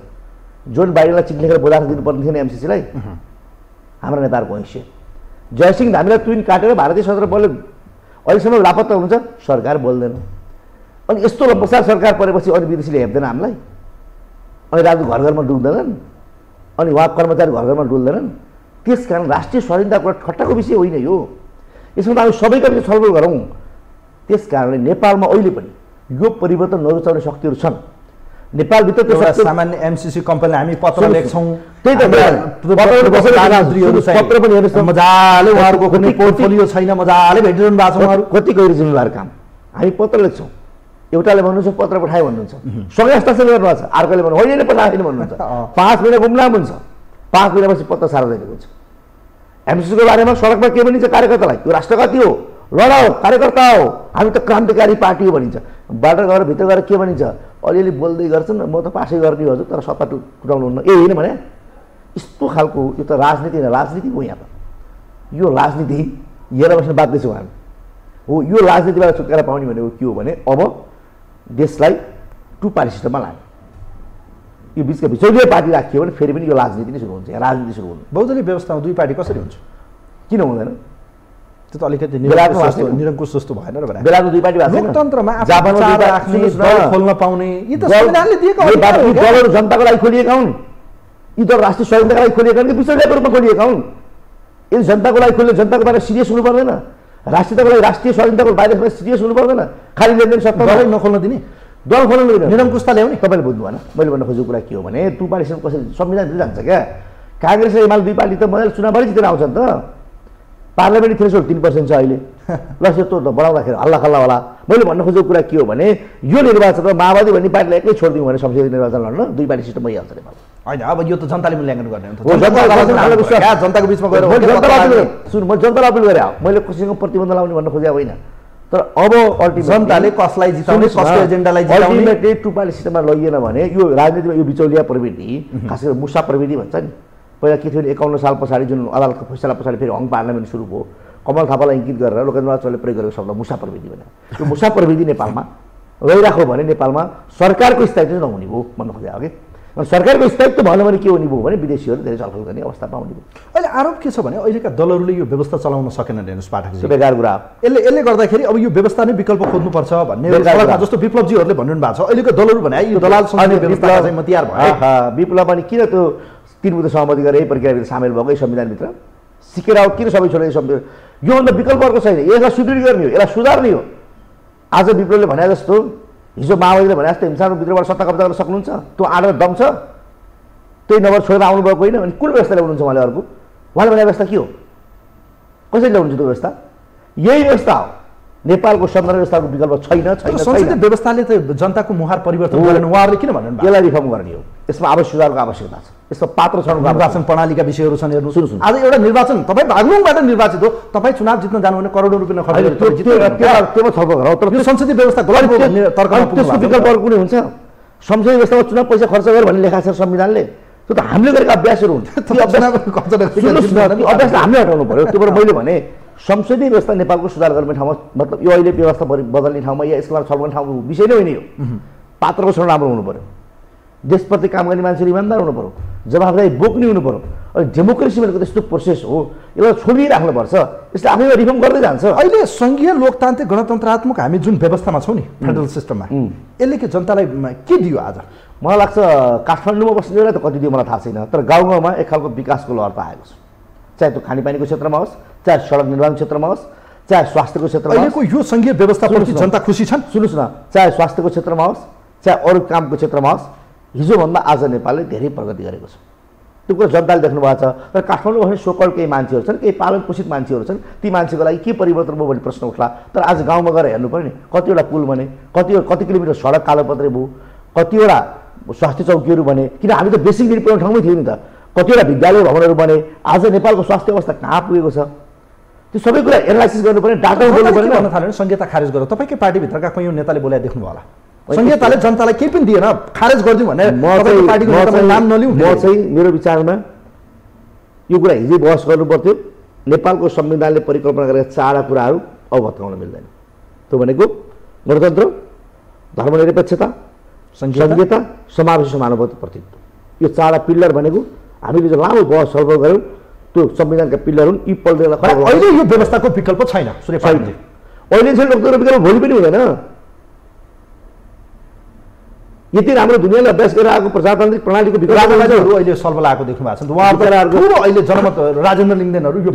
जोन बाइडेनलाई चिठी लेखेर बोधाएर दिनुपर्ने थिएन एमसीसीलाई, हाम्रो नेताहरूको हैसियत। जयसिंह धामीलाई तुइन काटेर भारतीय सशस्त्र बलले अहिलेसम्म लापत्ता हुन्छ, सरकार बोल्दैन। अनि यस्तो लम्पसार सरकार परेपछि अरू विदेशीले हेप्दैन हामीलाई, अनि राजदूत घर घरमा डुल्दैनन्, अनि उहाँ कर्मचारी घर घरमा डुल्दैनन्। त्यसकारण राष्ट्रिय स्वाधीनता कुरा ठट्टाको विषय होइन यो, यसमा त हामी सबैका विषय छलफल गरौँ। त्यसकारणले नेपालमा अहिले पनि यो परिवर्तन नरुचाउने शक्तिहरू छन् नेपालभित्र। त्यो सामान्य एमसीसी कम्पनीले हामी पत्र लेख्छौँ, त्यही त पत्र पनि हेर्नुहोस् मजाले, उहाँहरूको कुनै पोर्टफोलियो छैन, मजाले भेटिरहनु भएको छ, उहाँहरू कति गैर जिम्मेवार काम। हामी पत्र लेख्छौँ, एउटाले भन्नुहुन्छ पत्र पठायो भन्नुहुन्छ, सँगै हस्ताक्षर गर्नुभएको छ, अर्कोले भन्नु होइन पठाएन भन्नुहुन्छ, पाँच महिना गुमनाम हुन्छ, पाँच महिनापछि पत्ता सार्वजनिक हुन्छ। एमसीसीको बारेमा सडकमा के भनिन्छ कार्यकर्तालाई? यो राष्ट्रघाती हो, लडाओ कार्यकर्ता हो, हामी त क्रान्तिकारी पार्टी हो भनिन्छ। बाटो गएर भित्र गएर के भनिन्छ? अलिअलि बोल्दै गर्छन्, म त पासै गर्ने हजुर, तर सत्ता टुटाउनु हुन्न, ए होइन भने। यस्तो खालको यो त राजनीति होइन, राजनीति हो यहाँ त, यो राजनीति हेरेर बस्न बाध्य छौँ हामी हो। यो राजनीतिबाट छुटकारा पाउने भनेको के हो भने अब देशलाई टु पार्टी सिस्टममा लाने, यो बिचका बिचौलिया पार्टी राखियो भने फेरि पनि यो राजनीति नै सुरु हुन्छ, राजनीति सुरु हुन्छ। बहुदलीय व्यवस्थामा दुई पार्टी कसरी हुन्छ? किन हुँदैन? त्यो त अलिकति निरङ्कुश जस्तो भएन र भने बेलाको दुई पार्टी भएको छैन लोकतन्त्रमा, जापान चार राख्ने, दल खोल्न पाउने, यी त संविधानले दिएको हो। यो दलहरु जनताको लागि खोलिएका हुन्, यी दल राष्ट्रिय स्वाधीनताको लागि खोलिएका हुन् कि बिचौलियाको रूपमा खोलिएका हुन्? यदि जनताको लागि खोल्ने जनताको बारे सिरियस हुनु पर्दैन, राष्ट्रियताको लागि राष्ट्रिय स्वाधीनताको बारेमा सिरियस हुनु पर्दैन, खाली लेनदेन सत्तालाई नखोल्न दिने, दल खोल्न निरङ्कुशता ल्याउने। तपाईँले बुझ्नु भएन, मैले भन्न खोजेको कुरा के हो भने टु पार्टी सिस्टम कसरी संविधानले जान्छ क्या? काङ्ग्रेस र एमाले दुई पार्टी त मजाले चुनावभरि जितेर आउँछन् त, पार्लियामेन्ट थ्रेसोल्ड तिन पर्सेन्ट छ अहिले, ल यस्तो त बढाउँदाखेरि हल्ला खल्ला होला। मैले भन्न खोजेको कुरा के हो भने यो निर्वाचनमा माओवादी भन्ने पार्टीलाई एक्लै छोडिदिउँ भने संसदीय निर्वाचन लड्न दुई पार्टी सिस्टम भइहाल्छ नेपाल होइन। अब यो त जनताले मूल्याङ्कन गर्ने हो, जनताको बिचमा गएर सुन म जनतालाई अपिल गरेँ, मैले कसैको प्रतिबन्ध लाउने भन्न खोजेको होइन। तर अब जनताले कसलाई जिताउने, कसको एजेन्डालाई जिताउने, टु पार्टी सिस्टममा लगिएन भने यो राजनीतिमा यो बिचौलिया प्रवृत्ति, खास गरी मुसा प्रवृत्ति भन्छ नि, पहिला के थियो भने एकाउन्न साल पछाडि जुन अदालतको फैसला पछाडि फेरि हङ पार्लियामेन्ट सुरु भयो, कमल थापालाई इङ्कित गरेर लोकनाथ शर्माले प्रयोग गरेको शब्द मुसा प्रवृत्ति भने यो मुसा प्रवृत्ति नेपालमा गइराख्यो भने नेपालमा सरकारको स्थायित्व नहुने भयो भन्नु खोजेको कि। सरकारको स्थायित्व भएन भने के हुने भयो भने विदेशीहरू धेरै छलफल गर्ने अवस्था पाउने भयो। अहिले आरोप के छ भने अहिलेका दलहरूले यो व्यवस्था चलाउन सकेनन् हेर्नुहोस् पाठकजी, बेकार कुरा। यसले यसले गर्दाखेरि अब यो व्यवस्था नै विकल्प खोज्नुपर्छ भन्ने जस्तो विप्लवजीहरूले भन्नु भएको छ। अहिलेको दलहरू भने यो दलाल सङ्घीय व्यवस्था चाहिँ म तयार भए विप्लव पनि किन त्यो तीन बुध सहमति गरेर यही प्रक्रियाभित्र सामेल भएको, संविधानभित्र सिकेर आऊ किन सबै छोडेर संविधान? योभन्दा विकल्प अर्को छैन, यसलाई सुदृढ गर्ने हो, यसलाई सुधार्ने हो। आज विप्लवले भने जस्तो, हिजो माओवादीले भने जस्तो हिंसात्मक विद्रोहबाट सत्ता कब्जा गर्न सक्नुहुन्छ, त्यो आँडेर दम छ, त्यही नम्बर छोडेर आउनुभएको होइन भने कुन व्यवस्था ल्याउनुहुन्छ उहाँले? अर्को उहाँले भने व्यवस्था के हो? कसरी ल्याउनुहुन्छ त्यो व्यवस्था? यही व्यवस्था हो, नेपालको संविधान व्यवस्थाको विकल्प छैन छैन छैन। व्यवस्थाले त जनताको मुहार परिवर्तन गरेन, उहाँहरूले किन भन्नुभयो? यसलाई रिफर्म गर्ने हो, यसमा आवश्यक सुधारको आवश्यकता छ, यसमा पात्र छ। निर्वाचन प्रणालीका विषयहरू छन् हेर्नु। सुन्नु, आज एउटा निर्वाचन तपाईँ भागलुङबाट निर्वाचित हो, तपाईँ चुनाव जित्न जानु भने करोडौँ रुपियाँ खर्च गर्नु, संसदीय व्यवस्था विकल्प कुनै हुन्छ? संसदीय व्यवस्थामा चुनाव पैसा खर्च गरेर भन्ने लेखा छ संविधानले, त्यो त हामीले गरेका अभ्यासहरू हुन्छ, अभ्यास हामीले हटाउनु पर्यो। त्यो भएर मैले भने संसदीय व्यवस्था नेपालको सुधार गर्ने ठाउँमा, मतलब यो अहिले व्यवस्था बदल्ने ठाउँमा या यसको बारेमा छलफल गर्ने ठाउँको विषय नै होइन, यो पात्रको छलफल राम्रो हुनु पर्यो। देशप्रति काम गर्ने मान्छेले इमानदार हुनु पर्यो, जवाफदारी बोक्ने हुनु पर्यो। अनि डेमोक्रेसी भनेको त्यस्तो प्रोसेस हो, यसलाई छोडिराख्नु पर्छ, यसले आफैमा रिफर्म गर्दै जान्छ। अहिले संघीय लोकतान्त्रिक गणतन्त्रात्मक हामी जुन व्यवस्थामा छौं नि, फेडरल सिस्टममा, यसले के जनतालाई के दियो आज? मलाई लाग्छ काठमाडौँमा बस्नेलाई त कति दियो मलाई थाहा छैन, तर गाउँ गाउँमा एक खालको विकासको लहर आएको छ। चाहे त्यो खानेपानीको क्षेत्रमा होस्, चाहे सडक निर्माण क्षेत्रमा होस्, चाहे स्वास्थ्यको क्षेत्रमा होस्, अहिलेको यो संघीय व्यवस्थाप्रति जनता खुसी छन्। सुन्नुस् न, चाहे स्वास्थ्यको क्षेत्रमा होस्, चाहे अरू कामको क्षेत्रमा होस्, हिजोभन्दा आज नेपालले धेरै प्रगति गरेको छ। त्यो कुरा जनताले देख्नु भएको छ। तर काठमाडौँमा भने सोकल केही मान्छेहरू छन्, केही पालन पोषित मान्छेहरू छन्, ती मान्छेको लागि के परिवर्तन भयो भन्ने प्रश्न उठ्ला। तर आज गाउँमा गएर हेर्नु पर्यो नि, कतिवटा पुल बने, कतिवटा कति किलोमिटर सडक कालोपत्रे भयो, कतिवटा स्वास्थ्य चौकीहरू बने, किन हामी त बेसिक निड पुर्याउने ठाउँमै थियौँ नि त। कतिवटा विद्यालय भवनहरू बने, आज नेपालको स्वास्थ्य अवस्था कहाँ पुगेको छ त्यो सबै कुरा एनालाइसिस गर्नुपर्ने, डाटा उठाउनुपर्ने भनेर संहिता खारेज गरेर तपाईँकै पार्टीभित्रका कोही नेताले बोलाए देख्नु होला। संहिताले जनतालाई केही पनि दिएन, खारेज गरिदिउँ भनेर तपाईँको पार्टीको नेताले नाम नलिउँ। म चाहिँ मेरो विचारमा यो कुरा हिजै बहस गर्नुपर्थ्यो। नेपालको संविधानले परिकल्पना गरेका चारवटा कुराहरू अब भत्काउन मिल्दैन। त्यो भनेको गणतन्त्र, धर्मनिरपेक्षता, संहिता, समावेशी समानुपातिक प्रतिनिधित्व। यो चारवटा पिल्लर भनेको हामीले जो लामो बहस सल्भ गऱ्यौँ त्यो संविधानका पिल्लर हुन्। यी पल्ट अहिले यो व्यवस्थाको विकल्प छैन। अहिले चाहिँ लोकतन्त्र विकल्प भोलि पनि हुँदैन। यति राम्रो दुनियाँले अभ्यास गरेर आएको प्रजातान्त्रिक प्रणालीको विकल्पहरू अहिले सल्भ लागेको देख्नु भएको छ। उहाँहरू अहिले जनमत राजेन्द्र लिङ्गदेनहरू यो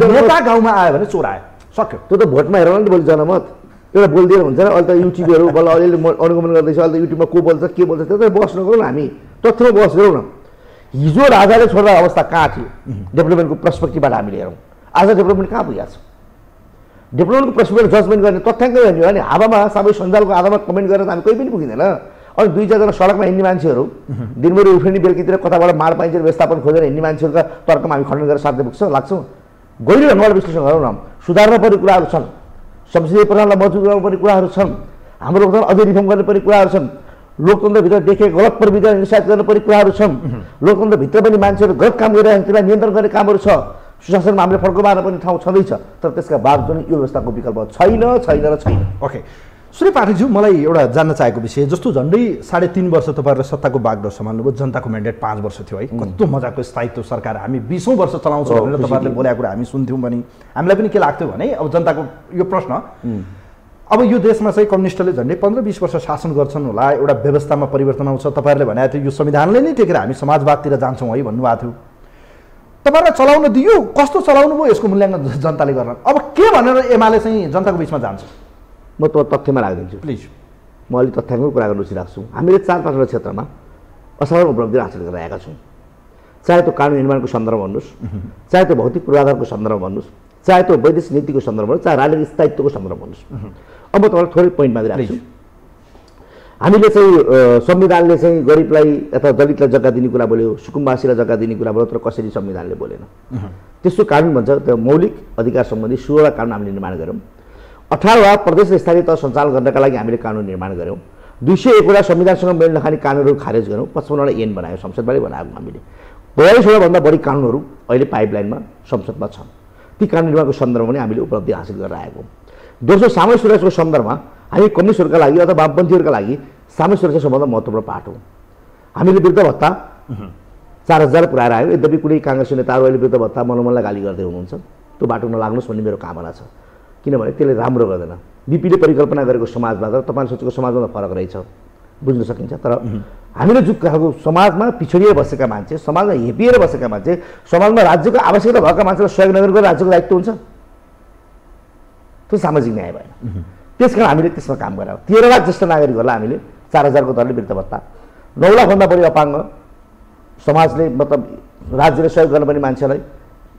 नेता गाउँमा आयो भने चोर आयो सक्यो, त्यो त भोटमा हेरेर भोलि जनमत एउटा बोलिदिएर हुन्छ। अहिले त युट्युबहरू बल्ल अलिअलि अनुगमन गर्दैछ, अहिले त युट्युबमा को बोल्छ के बोल्छ त्यो त बस नगरौँ, हामी तथ्यमा बस गरौँ न। हिजो राजाले छोड्दा अवस्था कहाँ थियो? डेभलपमेन्टको पर्सपेक्टिभबाट हामीले हेरौँ, आज डेभलपमेन्ट कहाँ पुगेको छ? डेभलपमेन्टको पर्सपेक्टिभबाट जजमेन्ट गर्ने तथ्याङ्क हेर्ने हो भने हावामा साबै सञ्जालको आधारमा कमेन्ट गरेर त हामी कोही पनि पुगिँदैन। अनि दुई चारजना सडकमा हिँड्ने मान्छेहरू दिनभरि उफ्रिने बेलुकीतिर कताबाट माड पाइन्छ व्यवस्थापन खोजेर हिँड्ने मान्छेहरूका तर्कमा हामी खण्डन गरेर साध्य पुग्छ लाग्छौँ। गहिरो ढङ्गबाट विश्लेषण गरौँ न। सुधार्न पर्ने कुराहरू छन्, संसदीय प्रणालीलाई मजबुत गर्नुपर्ने कुराहरू छन्, हाम्रो लोकतन्त्र अझै रिफर्म गर्नुपर्ने कुराहरू छन्, लोकतन्त्रभित्र देखेको गलत प्रवृत्तिलाई निषेध गर्नुपर्ने कुराहरू छन्, लोकतन्त्रभित्र पनि मान्छेहरू गलत काम गरिरहेको त्यसलाई नियन्त्रण गर्ने कामहरू छ, सुशासनमा हामीले फड्कोबार्न पनि ठाउँ छँदैछ। तर त्यसका बावजुद यो व्यवस्थाको विकल्प छैन छैन र छैन। ओके सूर्य पाठकज्यू, मलाई एउटा जान्न चाहेको विषय, जस्तो झन्डै साढे तिन वर्ष तपाईँहरूले सत्ताको बागडोर सम्हाल्नुभयो, जनताको म्यान्डेट पाँच वर्ष थियो है, कस्तो मजाको स्थायित्व सरकार हामी बिसौँ वर्ष चलाउँछौँ भनेर तपाईँहरूले बोलेको कुरा हामी सुन्थ्यौँ भने हामीलाई पनि के लाग्थ्यो भने अब जनताको यो प्रश्न, अब यो देशमा चाहिँ कम्युनिस्टले झन्डै पन्ध्र बिस वर्ष शासन गर्छन् होला, एउटा व्यवस्थामा परिवर्तन आउँछ, तपाईँहरूले भनेको थियो यो संविधानले नै टेकेर हामी समाजवादतिर जान्छौँ है भन्नुभएको थियो। तपाईँलाई चलाउन दियो, कस्तो चलाउनु भयो यसको मूल्याङ्कन जनताले गर्न, अब के भनेर एमाले चाहिँ जनताको बिचमा जान्छ? म त तथ्यमा राखिदिन्छु प्लिज, म अलिक तथ्याङ्क कुरा गर्न रुचि राख्छु। हामीले चार पाँचवटा क्षेत्रमा असाधारण उपलब्धि हासिल गरेर आएका छौँ, चाहे त्यो कानुन निर्माणको सन्दर्भमा भन्नुहोस्, चाहे त्यो भौतिक पूर्वाधारको सन्दर्भमा भन्नुहोस्, चाहे त्यो वैदेशिक नीतिको सन्दर्भमा, चाहे राजनीतिक स्थायित्वको सन्दर्भमा भन्नुहोस्। अब तपाईँलाई थोरै पोइन्टमा राख्छु। हामीले चाहिँ संविधानले चाहिँ गरिबलाई अथवा दलितलाई जग्गा दिने कुरा बोल्यो, सुकुम्बासीलाई जग्गा दिने कुरा बोल्यो, तर कसरी संविधानले बोलेन? त्यस्तो कानुन भन्छ त्यो मौलिक अधिकार सम्बन्धी सोह्रवटा कानुन हामीले निर्माण गऱ्यौँ, अठारवटा प्रदेश र स्थानीय तह सञ्चालन गर्नका लागि हामीले कानुन निर्माण गऱ्यौँ, दुई सय एकवटा संविधानसँग मेल नखाने कानुनहरू खारेज गऱ्यौँ, पचपन्नवटा ऐन बनायौँ, संसदबाटै बनाएको हामीले, बयालिसवटाभन्दा बढी कानुनहरू अहिले पाइपलाइनमा संसदमा छन्, ती कानुन निर्माणको सन्दर्भमा पनि हामीले उपलब्धि हासिल गरेर आएको। दोस्रो सामूहिक सुरक्षाको सन्दर्भमा हामी कम्युनिस्टहरूका लागि अथवा वामपन्थीहरूका लागि सामूहिक सुरक्षा सम्बन्ध महत्त्वपूर्ण पाठ हो। हामीले वृद्ध भत्ता चार हजार पुऱ्याएर आयौँ, यद्यपि कुनै काङ्ग्रेस नेताहरू अहिले वृद्ध भत्ता मनोमनलाई गाली गर्दै हुनुहुन्छ, त्यो बाटो नलाग्नुहोस् भन्ने मेरो कामना छ, किनभने त्यसले राम्रो गर्दैन। बिपीले परिकल्पना गरेको समाजवाद र तपाईँले सोचेको समाजवाद फरक रहेछ, बुझ्न सकिन्छ। तर हामीले जुन खालको समाजमा पिछडिएर बसेका मान्छे, समाजमा हेपिएर बसेका मान्छे, समाजमा राज्यको आवश्यकता भएका मान्छेलाई सहयोग नगरेको राज्यको दायित्व हुन्छ? त्यो सामाजिक न्याय भएन। त्यस कारण हामीले त्यसमा काम गरायौँ। तेह्र लाख ज्येष्ठ नागरिकहरूलाई हामीले चार हजारको दरले वृद्ध भत्ता, नौ लाखभन्दा बढी अपाङ्ग, समाजले मतलब राज्यले सहयोग गर्नुपर्ने मान्छेलाई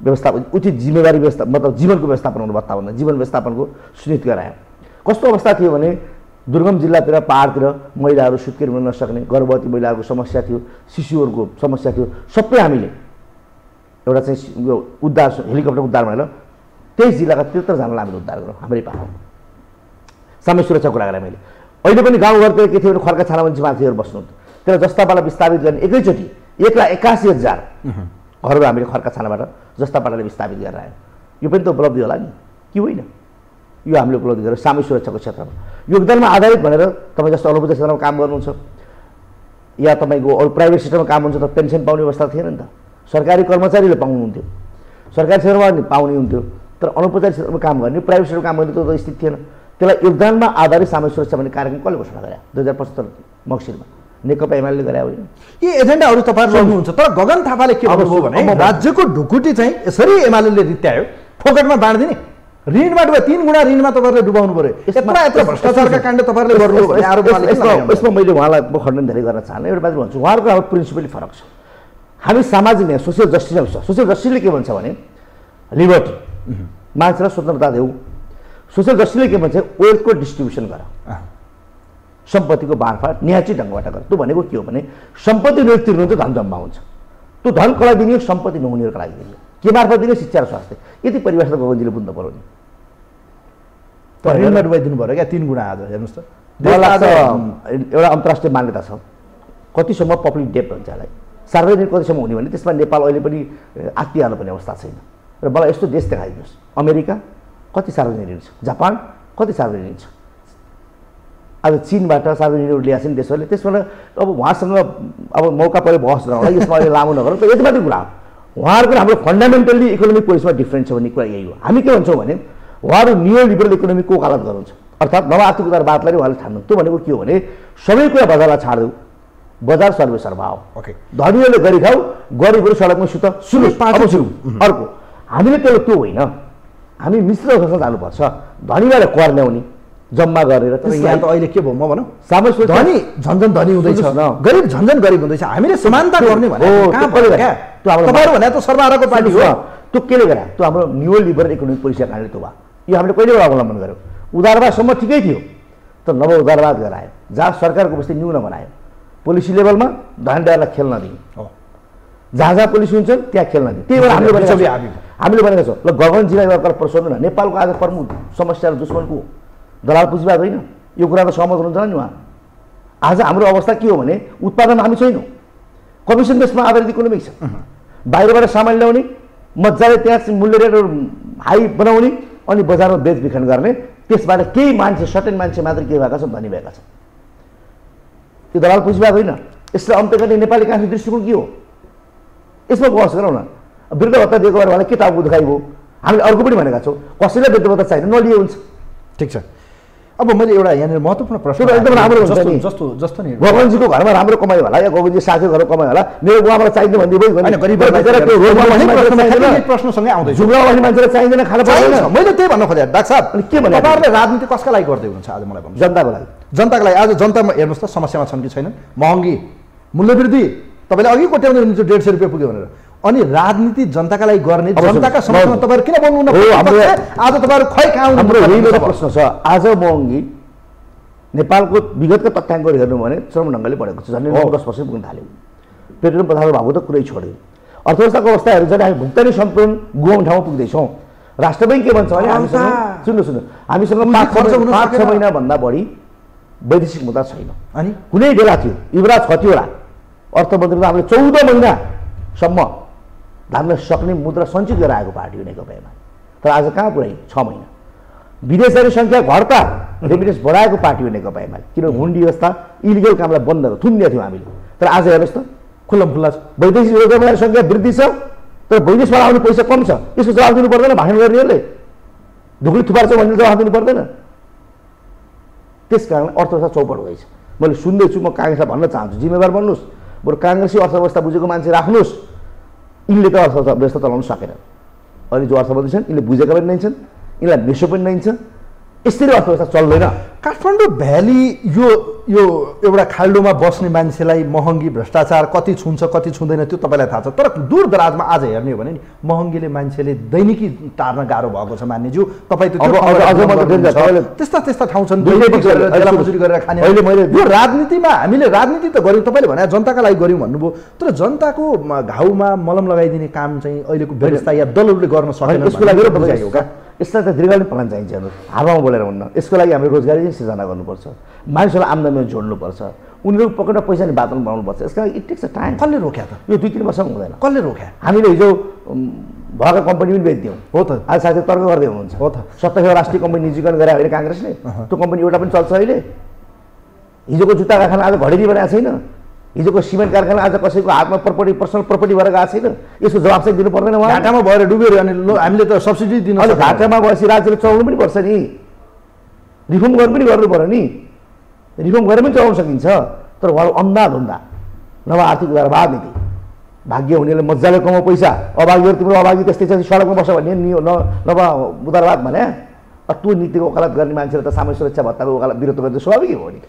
व्यवस्था उचित जिम्मेवारी व्यवस्था मतलब जीवनको व्यवस्थापन हुनु भत्ता भन्दा जीवन व्यवस्थापनको सुनिश्चित गरायौँ। कस्तो अवस्था थियो भने दुर्गम जिल्लातिर पाहाडतिर महिलाहरू सुत्केरी हुन नसक्ने, गर्भवती महिलाहरूको समस्या थियो, शिशुहरूको समस्या थियो, सबै हामीले एउटा चाहिँ यो उद्धार हेलिकप्टर उद्धार भनेर तेइस जिल्लाका त्रिहत्तरजनालाई हामीले उद्धार गरौँ। हाम्रै पाहाड सामूहिक सुरक्षा कुरा गरेँ मैले। अहिले पनि गाउँघरतिर के थियो भने खर्का छाना मान्छे मान्छेहरू बस्नुहुन्थ्यो, त्यसलाई जस्तापालाई विस्थापित गर्ने एकैचोटि एक लाख एक्कासी हजार घरहरू हामीले खर्का छानाबाट जस्तापाटाले विस्थापित गरेर आयौँ। यो पनि त उपलब्धि होला नि कि होइन? यो हामीले उपलब्धि गरेर सामूहिक सुरक्षाको क्षेत्रमा योगदानमा आधारित भनेर तपाईँ जस्तो अनुपचार क्षेत्रमा काम गर्नुहुन्छ, या तपाईको अरु प्राइभेट सेक्टरमा काम हुन्छ त पेन्सन पाउने अवस्था थिएन नि त। सरकारी कर्मचारीले पाउनुहुन्थ्यो, सरकारी सेवामा पनि पाउने हुन्थ्यो, तर अनौपचारिक क्षेत्रमा काम गर्ने प्राइभेट सेक्टरमा काम गर्ने त्यो स्थिति थिएन। त्यसलाई योगदानमा आधारित सामाजिक सुरक्षा भन्ने कार्यक्रम कसले घोषणा गरे? दुई हजार पचहत्तर मक्सिरमा नेकपा एमाले गरे होइन। यी एजेन्डाहरु तपाईहरु लग्नुहुन्छ, तर गगन थापाले के भन्नुभयो भने राज्यको ढुकुटी चाहिँ यसरी एमालेले रित्यायो, फोकटमा बाँड्दिने, ऋणबाट तीन गुणा ऋणमा तपाईहरुले डुबाउनु पर्यो, यत्रा यत्रा भ्रष्टाचारका काण्ड तपाईहरुले गर्नु भने आरोपमा यसमा मैले उहाँलाई म खण्डन धेरै गर्न चाहन्न। एउटा बात भन्छु, उहाँहरुको हाम्रो प्रिन्सिपली फरक छ। हामी सामाजिक न्याय सोसियल जस्टिस आउँछ। सोसियल जस्टिसले के भन्छ भने लिबर्टी मान्छेलाई स्वतन्त्रता देऊ, सोसियल जस्टिसले के भन्छ वेल्थको डिस्ट्रिब्युसन गर, सम्पत्तिको बाँडफाँड न्यायचित ढङ्गबाट गर। त्यो भनेको के हो भने सम्पत्ति निर्णय तिर्नु त धन जम्मा हुन्छ, त्यो धन कसलाई दिने? सम्पत्ति नहुनेहरूको लागि दिने। के मार्फत दिने? शिक्षा र स्वास्थ्य। यति परिभाषा गगनजीले बुझ्नु पर्यो नि। तर ऋणमा डुबाइदिनु पर्यो क्या तीन गुणा। आज हेर्नुहोस् त, एउटा अन्तर्राष्ट्रिय मान्यता छ कतिसम्म पब्लिक डेट भन्छ यसलाई, सार्वजनिक कतिसम्म हुने भने त्यसमा नेपाल अहिले पनि आत्तिहाल्नु पर्ने अवस्था छैन। र मलाई यस्तो देश देखाइदिनुहोस्, अमेरिका कति सार्वजनिक ऋण छ, जापान कति सार्वजनिक ऋण छ, आज चीनबाट सार्वजनिक ऋण ल्याएको छन् देशहरूले। त्यसबाट अब उहाँसँग अब मौका पऱ्यो बहस गर्न, यसमा अहिले लामो नगरौँ। त यति मात्रै कुरा हो, उहाँहरूको हाम्रो फन्डामेन्टल्ली इकोनोमिक पोलिसीमा डिफ्रेन्ट छ भन्ने कुरा यही हो। हामी के भन्छौँ भने उहाँहरू न्यू लिबरल इकोनोमीको वकालत गर्नुहुन्छ, अर्थात् नव आर्थिक उदारवादलाई उहाँले ठान्नु। त्यो भनेको के हो भने सबै कुरा बजारलाई छाड्देऊ, बजार सर्वेसर्वा हो। ओके, धनीहरूले गरी खाऊ, गरिबहरू सडकमा सुत। सुरु पाँच सुरु अर्को, हामीले त्यसले त्यो होइन, हामी मिश्र घोषणा जानुपर्छ, धनीबाट कर ल्याउने जम्मा गरेर। तर यहाँ त अहिले के भयो म भनौँ, सामाजिक धनी झन्झन धनी हुँदैछ, गरिब झन्झन गरिब हुँदैछ। हामीले समानता गर्ने भनेको कहाँ परेको क्या? त्यो हाम्रो तपाईहरु भने त सर्वहाराको पार्टी हो। त्यो केले गरे? त्यो हाम्रो न्यू लिबरल इकोनोमिक पोलिसीको कारणले त्यो भयो। यो हामीले कहिलेबाट अवलम्बन गऱ्यौँ? उदारवादसम्म ठिकै थियो, तर नव उदारवाद गरायो, जहाँ सरकारको बस्ती न्यून बनायो, पोलिसी लेभलमा धनीदारलाई खेल्न दिने, जहाँ जहाँ पोलिसी हुन्छ त्यहाँ खेल्न दिने। त्यही भएर हामीले हामीले भनेको छौँ ल गगनजीलाई एउटा प्रश्न न, नेपालको आज प्रमुख समस्या र दुश्मनको दलाल पुँजीवाद होइन, यो कुरा त सहमत हुनुहुन्छ नि उहाँ? आज हाम्रो अवस्था के हो भने उत्पादनमा हामी छैनौँ, कमिसन बेसमा आधारित इकोनोमिक्स छ, बाहिरबाट सामान ल्याउने, मजाले त्यहाँ मूल्य रेटहरू हाई बनाउने अनि बजारमा बेचबिखन गर्ने, त्यसबाट केही मान्छे सर्टेन मान्छे मात्र के भएका छन्? धनी भएका छन्। यो दलाल पुँजीवाद होइन। यसलाई अन्त्य गर्ने नेपाली काङ्ग्रेस दृष्टिकोण के हो? यसमा बहस गरौँ न। वृद्ध भत्ता दिएको भएर उहाँलाई के टाउको दुखाइ भयो? हामीले अर्को पनि भनेका छौँ, कसैलाई वृद्ध भत्ता चाहिँदैन, नलिए हुन्छ। ठिक छ, अब मैले एउटा यहाँनिर महत्त्वपूर्ण प्रश्न एकदम राम्रो हुन्छ नि, जस्तो जस्तो नि गगनजीको घरमा राम्रो कमायो होला या गगनजी साथी घरमा कमायो होला, मेरो बुवाबाट चाहिँदैन भन्दै प्रश्नसँगै आउँदै जुवावाली मान्छेलाई चाहिँदैन खान पाउँदैन। मैले त्यही भन्न खोजेँ डाक्टर साहब, के भन्नु तपाईँहरूले राजनीति कसका लागि गर्दै हुनुहुन्छ? आज मलाई भन्नु, जनताको लागि। जनताको लागि आज जनतामा हेर्नुहोस् त समस्यामा छन् कि छैनन्? महँगी, मूल्यवृद्धि, तपाईँले अघि कोट्याउँदै हुनुहुन्छ डेढ सय रुपियाँ पुग्यो भनेर, अनि राजनीति जनताका लागि गर्ने, जनताका समस्यामा तपाईहरु किन बोल्नु हुन्न? आज तपाईहरु खै कहाँ हुनुहुन्छ? प्रश्न छ आज महँगी नेपालको विगतका तथ्याङ्कहरू हेर्नु भने चरम ढङ्गले बढेको छ, झन् नौ दस प्रतिशत पुग्न थाल्यो। पेट्रोल पदार्थको भाव त कुरै छोड्यो, अर्थव्यवस्थाको अवस्थाहरू झन् हामी भुक्तानी सन्तुलन गुमाउने ठाउँमा पुग्दैछौँ। राष्ट्र बैंक के भन्छ भने हामीसँग सुन्नु सुन्नु हामीसँग पाँच छ महिना भन्दा बढी वैदेशिक मुद्रा छैन। अनि कुनै बेला थियो युवराज खतिवडा अर्थमन्त्री त हामीले चौध महिनासम्म धान्न सक्ने मुद्रा सञ्चित गरेर आएको पार्टी हो नेकपा एमाले, तर आज कहाँ पुऱ्यायो? छ महिना। विदेशीहरू सङ्ख्या घट्दा रेमिटेन्स बढाएको पार्टी हो नेकपा एमाले, किनभने हुन्डी व्यवस्था इलिगल कामलाई बन्द गरेर थुन्ने थियौँ हामीले, तर आज हेर्नुहोस् त खुल्ला खुल्ला छ। वैदेशिक रोजगार सङ्ख्या वृद्धि छ, तर विदेशबाट आउने पैसा कम छ। यसको जवाब दिनु पर्दैन भाषण गर्नेहरूले, ढुकुली थुपार्छ भन्ने जवाब दिनु पर्दैन। त्यस कारण अर्थव्यवस्था चौपट हुँदैछ। मैले सुन्दैछु, म काङ्ग्रेसलाई भन्न चाहन्छु जिम्मेवार बन्नुहोस्, बरु काङ्ग्रेसी अर्थव्यवस्था बुझेको मान्छे राख्नुहोस्। यिनले त अर्थव्यवस्था चलाउन सकेन, अहिले जो अर्थमन्त्री छन् यिनले बुझेका पनि नहिन्छन्, यिनलाई मेसो पनि नहिन्छ, यसरी अर्थव्यवस्था चल्दैन। काठमाडौँ भ्याली यो यो एउटा खाल्डोमा बस्ने मान्छेलाई महँगी भ्रष्टाचार कति छुन्छ कति छुँदैन त्यो तपाईँलाई थाहा छ, तर दूर दराजमा आज हेर्ने हो भने नि महँगीले मान्छेले दैनिकी टार्न गाह्रो भएको छ। मान्यज्यू तपाईँ त्यस्ता त्यस्ता ठाउँ छन् मजुरी गरेर खाने। मैले यो राजनीतिमा हामीले राजनीति त गऱ्यौँ, तपाईँले भने जनताका लागि गऱ्यौँ भन्नुभयो, तर जनताको घाउमा मलम लगाइदिने काम चाहिँ अहिलेको व्यवस्था या दलहरूले गर्न सकेन। यसको लागि बुझाइ हो क्या? यसलाई त दीर्घकालीन प्लान चाहिन्छ। हेर्नु, हावामा बोलेर हुन्न, यसको लागि हामी रोजगारी चाहिँ सिर्जना गर्नुपर्छ, मानिसहरूलाई आम्दानीमा जोड्नुपर्छ, उनीहरू पकेटमा पैसा नि वातावरण बनाउनुपर्छ। यसको लागि इट टेक्स अ टाइम। कसले रोक्या त? यो दुई तिन वर्षमा हुँदैन। कसले रोक्या? हामीले हिजो भएका कम्पनी पनि बेचिदियौँ हो त, आज साथी तर्क गर्दै हुनुहुन्छ हो त। सत्ताइसवटा राष्ट्रिय कम्पनी निजीकरण गरे अहिले काङ्ग्रेसले, त्यो कम्पनी एउटा पनि चल्छ अहिले? हिजोको जुत्ता कारखाना आज घडेरी बनाएको छैन, हिजोको सिमेन्ट कारखाना आज कसैको हातमा प्रपर्टी पर्सनल प्रपर्टी भएर गएको छैन। यसको जवाब चाहिँ दिनु पर्दैन। उहाँ घाटामा भएर डुब्यो अनि हामीले त सब्सिडी दिनु पर्छ। घाटामा भएपछि राज्यले चलाउनु पनि पर्छ नि, रिफर्म गर्नु पनि गर्नु पर्यो नि, रिफर्म गरेर पनि चलाउन सकिन्छ। तर उहाँको अन्दाज हुँदा नभए आर्थिक व्यवहार नीति, भाग्य हुनेले मज्जाले कमाउ पैसा, अभागीहरू तिम्रो अभागी त्यस्तै छ सडकमा बस्छ भन्ने नि, नभए उदारवाद भने त्यो नीतिको वकालत गर्ने मान्छेले त सामाजिक सुरक्षा भत्ताको वकालत विरोध गर्नु स्वाभाविक हो नि।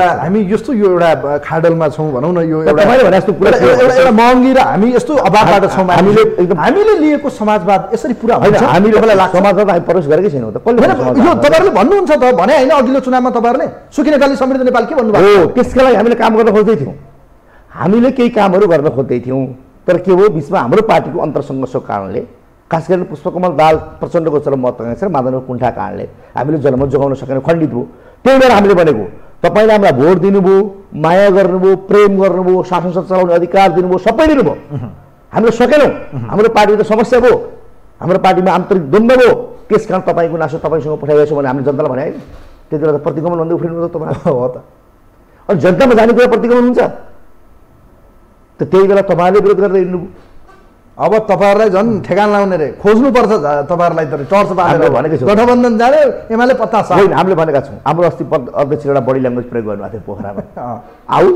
हामी यस्तो यो एउटा खाडलमा छौँ भनौँ न, यो एउटा एउटा महँगी र हामी यस्तो अभावबाट छौँ। हामीले एकदम हामीले लिएको समाजवाद यसरी पुरा हुन्छ हामीले समाजवाद हामी प्रवेश गरेकै छैनौँ त। यो तपाईँहरूले भन्नुहुन्छ त भने होइन, अघिल्लो चुनावमा तपाईँहरूले सुखी नेपाली समृद्ध नेपाल के भन्नुभयो हो, त्यसका लागि हामीले काम गर्न खोज्दै थियौँ, हामीले केही कामहरू गर्न खोज्दै थियौँ। तर के हो, बिचमा हाम्रो पार्टीको अन्तरसङ्घर्षको कारणले, खास गरेर पुष्पकमल दाहाल प्रचण्डको चरम महत्त्वाकांक्षा र माधव कुण्ठा कारणले हामीले जनमत जोगाउन सकेन, खण्डित भयो। त्यही भएर हामीले भनेको तपाईँले हामीलाई भोट दिनुभयो, माया गर्नुभयो, प्रेम गर्नुभयो, शासन चलाउने अधिकार दिनुभयो, सबै दिनुभयो, हामीले सकेनौँ। हाम्रो पार्टीको त समस्या भयो, हाम्रो पार्टीमा आन्तरिक द्वन्द्व भयो, त्यस कारण तपाईँको नासो तपाईँसँग पठाइरहेको छु भने हामीले जनतालाई भने होइन। त्यति बेला त प्रतिगमन भन्दै उफ्रिनु त तपाईँ हो त, अनि जनतामा जाने कुरा प्रतिगमन हुन्छ। त त्यही बेला तपाईँले विरोध गर्दै हिँड्नुभयो। अब तपाईहरुलाई झन् ठेगान लाउने रे खोज्नु पर्छ तपाईहरुलाई त टर्च बालेर भनेको छ। गठबन्धन जाने एमाले पत्ता छ हैन, हामीले भनेका छौं। हाम्रो अस्ति अध्यक्ष एउटा बडी ल्याङ्ग्वेज प्रयोग गर्नु भएको थियो पोखरामा, आउ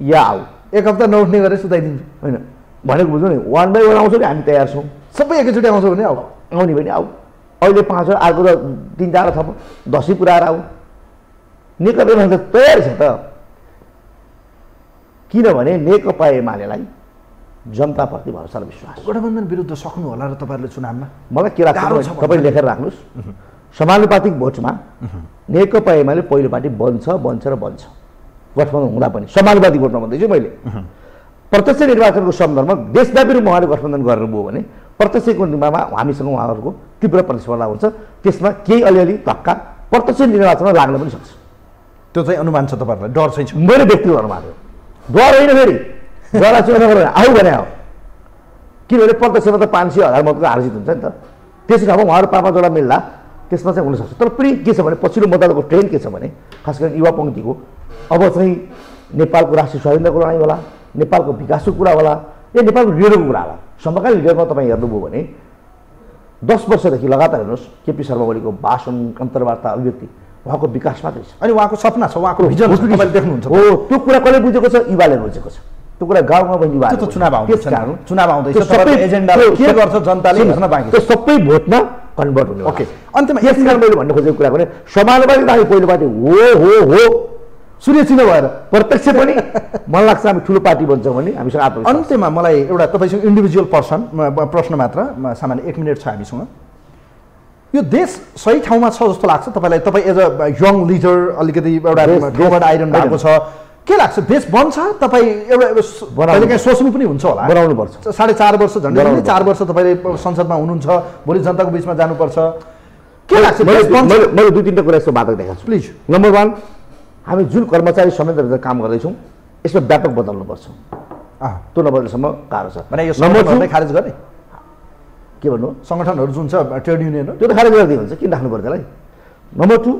या आउ एक हप्ता नउठ्ने गरेर सुताइदिन्छु हैन भनेको बुझ्नु नि। वान बाई वान आउँछ नि, हामी तयार छौं, सबै एकैचोटि आउँछ भने आउ, आउने भने आउ, अहिले पाँच हजार अर्को तीन चार थप दसी पुराएर आउ, नेकपा एमाले तयार छ त। किनभने नेकपा एमालेलाई जनताप्रति भरोसा र विश्वास, गठबन्धन विरुद्ध सक्नु होला र तपाईहरुले चुनावमा। मलाई के लाग्छ तपाईले लेखेर राख्नुस्, समानुपातिक भोटमा नेकपा एमाले पहिलो पार्टी बन्छ बन्छ र बन्छ, गठबन्धन हुँदा पनि। समानुपातिक भोटमा भन्दैछु मैले। प्रत्यक्ष निर्वाचनको सन्दर्भमा देशव्यापी रूपमा उहाँले गठबन्धन गर्नुभयो भने प्रत्यक्षको निर्माणमा हामीसँग उहाँहरूको तीव्र प्रतिस्पर्धा हुन्छ, त्यसमा केही अलिअलि धक्का प्रत्यक्ष निर्वाचनमा लाग्न पनि सक्छ। त्यो चाहिँ अनुमान छ तपाईहरुलाई, डर छैन? मेरो व्यक्तिगत अनुमान हो, डर होइन। फेरि डरा चुना गरेर आऊ भने हो, किनभने प्रत्यक्षमा त पाँच सय हजार मतको हारजित हुन्छ नि त। त्यसो ठाउँमा उहाँहरू पापा जोडा मिल्ला त्यसमा चाहिँ हुनसक्छ। तर पनि के छ भने पछिल्लो मतदाताको ट्रेन्ड के छ भने खास गरी युवा पङ्क्तिको, अब चाहिँ नेपालको राष्ट्रिय स्वाधीनताको लडाइँ होला, नेपालको विकासको कुरा होला, या नेपालको लिडरको कुरा होला। समकालीन लिडरमा तपाईँ हेर्नुभयो भने दस वर्षदेखि लगातार हेर्नुहोस् केपी शर्मा ओलीको भाषण, अन्तर्वार्ता, अभिव्यक्ति, उहाँको विकास मात्रै छ अनि उहाँको सपना छ, उहाँको भिजन देख्नुहुन्छ हो। त्यो कुरा कसले बुझेको छ? युवाले बुझेको छ। त्यो कुरा गाउँमा पनि युवा चुनाव आउँदैछ, के गर्छ जनताले हेर्न बाँकी छ, सबै भोटमा कन्भर्ट हुने। ओके, अन्त्यमा यस कारण मैले भन्ने खोजेको कुरा भने समानुपातिक हामी पहिलो पार्टी हो हो हो सूर्य चिन्ह भएर प्रत्यक्ष पनि मलाई लाग्छ हामी ठुलो पार्टी बन्छौँ भने हामीसँग आत्मविश्वास। अन्त्यमा मलाई एउटा तपाईँसँग इन्डिभिजुअल पर्सन प्रश्न मात्र, सामान्य एक मिनट छ हामीसँग। यो देश सही ठाउँमा छ जस्तो लाग्छ तपाईँलाई? तपाईँ एज अ यङ लिडर अलिकति एउटा ग्लोबल आइरन भएको छ, के लाग्छ देश बन्छ? तपाईँ एउटा सोच्नु पनि हुन्छ होला, बनाउनुपर्छ। साढे चार वर्ष झन्डै चार वर्ष तपाईँले संसदमा हुनुहुन्छ, भोलि जनताको बिचमा जानुपर्छ, के लाग्छ? मैले दुई तिनवटा कुरा यसको बाधक देखाएको छु, प्लिज। नम्बर वान, हामी जुन कर्मचारी संयन्त्रभित्र काम गर्दैछौँ यसमा व्यापक बदल्नुपर्छ, त्यो नबदलेसम्म गाह्रो छ भने। यो संगठनलाई खारेज गर्ने के भन्नु, सङ्गठनहरू जुन छ ट्रेड युनियन त्यो त खारेज गरिदियो हुन्छ, किन राख्नु पर्छ त्यसलाई। नम्बर टू,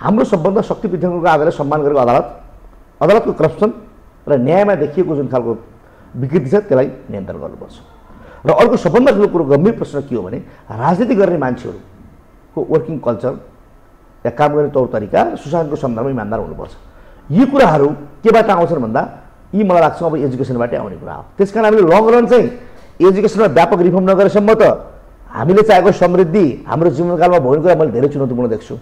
हाम्रो सबभन्दा शक्ति पृथ्वीको आधारले सम्मान गरेको अदालत, अदालतको करप्सन र न्यायमा देखिएको जुन खालको विकृति छ त्यसलाई नियन्त्रण गर्नुपर्छ। र अर्को सबभन्दा ठुलो कुरो, गम्भीर प्रश्न के हो भने राजनीति गर्ने मान्छेहरूको वर्किङ कल्चर या काम गर्ने तौर तरिका सुशासनको सन्दर्भमा इमान्दार हुनुपर्छ। यी कुराहरू केबाट आउँछन् भन्दा यी मलाई लाग्छ अब एजुकेसनबाटै आउने कुरा हो। त्यस कारण हामीले लङ रन चाहिँ एजुकेसनमा व्यापक रिफर्म नगरेसम्म त हामीले चाहेको समृद्धि हाम्रो जीवनकालमा भएको कुरा मैले धेरै चुनौतीपूर्ण देख्छु,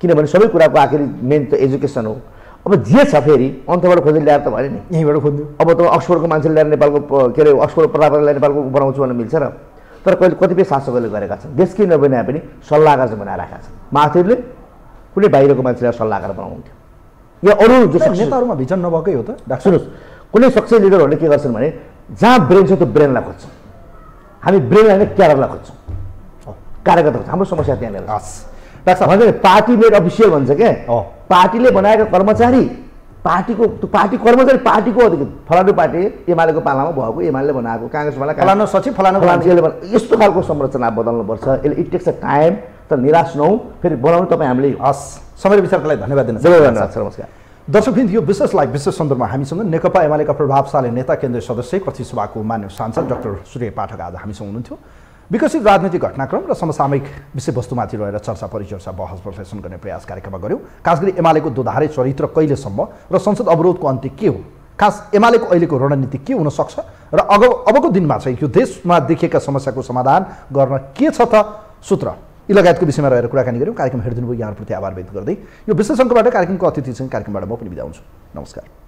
किनभने सबै कुराको आखिरी मेन त एजुकेसन हो। अब जे छ फेरि अन्तबाट खोजेर ल्याएर त भने नि, यहीँबाट खोज्नु। अब त अक्सफोर्डको मान्छेले ल्याएर नेपालको के अरे अक्सफोर्ड प्राध्यापकले ल्याएर नेपालको बनाउँछु भने मिल्छ र। तर कहिले कतिपय शासकहरूले गरेका छन्, देशकै नबनाए पनि सल्लाहकार चाहिँ बनाएर राखेका छन्। महाथिरले कुनै बाहिरको मान्छेलाई सल्लाहकार बनाउनुहुन्थ्यो, या अरू जो नेताहरूमा भिजन नभएकै हो त। सुन्नुहोस्, कुनै सक्षम लिडरहरूले के गर्छन् भने जहाँ ब्रेन छ त्यो ब्रेनलाई खोज्छौँ, हामी ब्रेनलाई नै क्याररलाई खोज्छौँ, कार्यकर्ता हाम्रो समस्या त्यहाँनिर भन्छ। पार्टी मेड अफिसियल भन्छ क्या, पार्टीले बनाएका कर्मचारी, पार्टीको पार्टी कर्मचारी, पार्टीको फलानु पार्टी एमालेको पालामा भएको, एमाले बनाएको काङ्ग्रेस वाला फलानु सचिव फलानु फलानु यस्तो खालको संरचना बदल्नुपर्छ। यसले इट टेक्स अ टाइम, तर निराश नहौं, फेरि बनाउनु तपाईँ हामीले। हस्, समय विचारको लागि धन्यवाद दिन। नमस्कार। दर्शकवृन्द यो विशेषलाई विशेष सन्दर्भमा हामीसँग नेकपा एमालेका प्रभावशाली नेता केन्द्रीय सदस्य प्रतिसभाको मान्य सांसद डाक्टर सूर्य पाठक आज हामीसँग हुनुहुन्थ्यो। विकसित राजनीतिक घटनाक्रम र समसामयिक विषयवस्तुमाथि रहेर चर्चा परिचर्चा बहस विश्लेषण गर्ने प्रयास कार्यक्रममा गर्यौं। खास गरी एमालेको दोधारे चरित्र कहिलेसम्म र संसद अवरोधको अन्त्य के हो, खास एमालेको अहिलेको रणनीति के हुन सक्छ र अबको दिनमा चाहिँ यो देशमा देखिएका समस्याको समाधान गर्न के छ त सूत्र यी लगायतको विषयमा रहेर कुराकानी गऱ्यौं। कार्यक्रम हेर्दिनुभयो यहाँहरुप्रति आभार व्यक्त गर्दै यो विशेष अङ्कबाट कार्यक्रमको अतिथिसँग कार्यक्रमबाट म पनि बिदा हुन्छु। नमस्कार।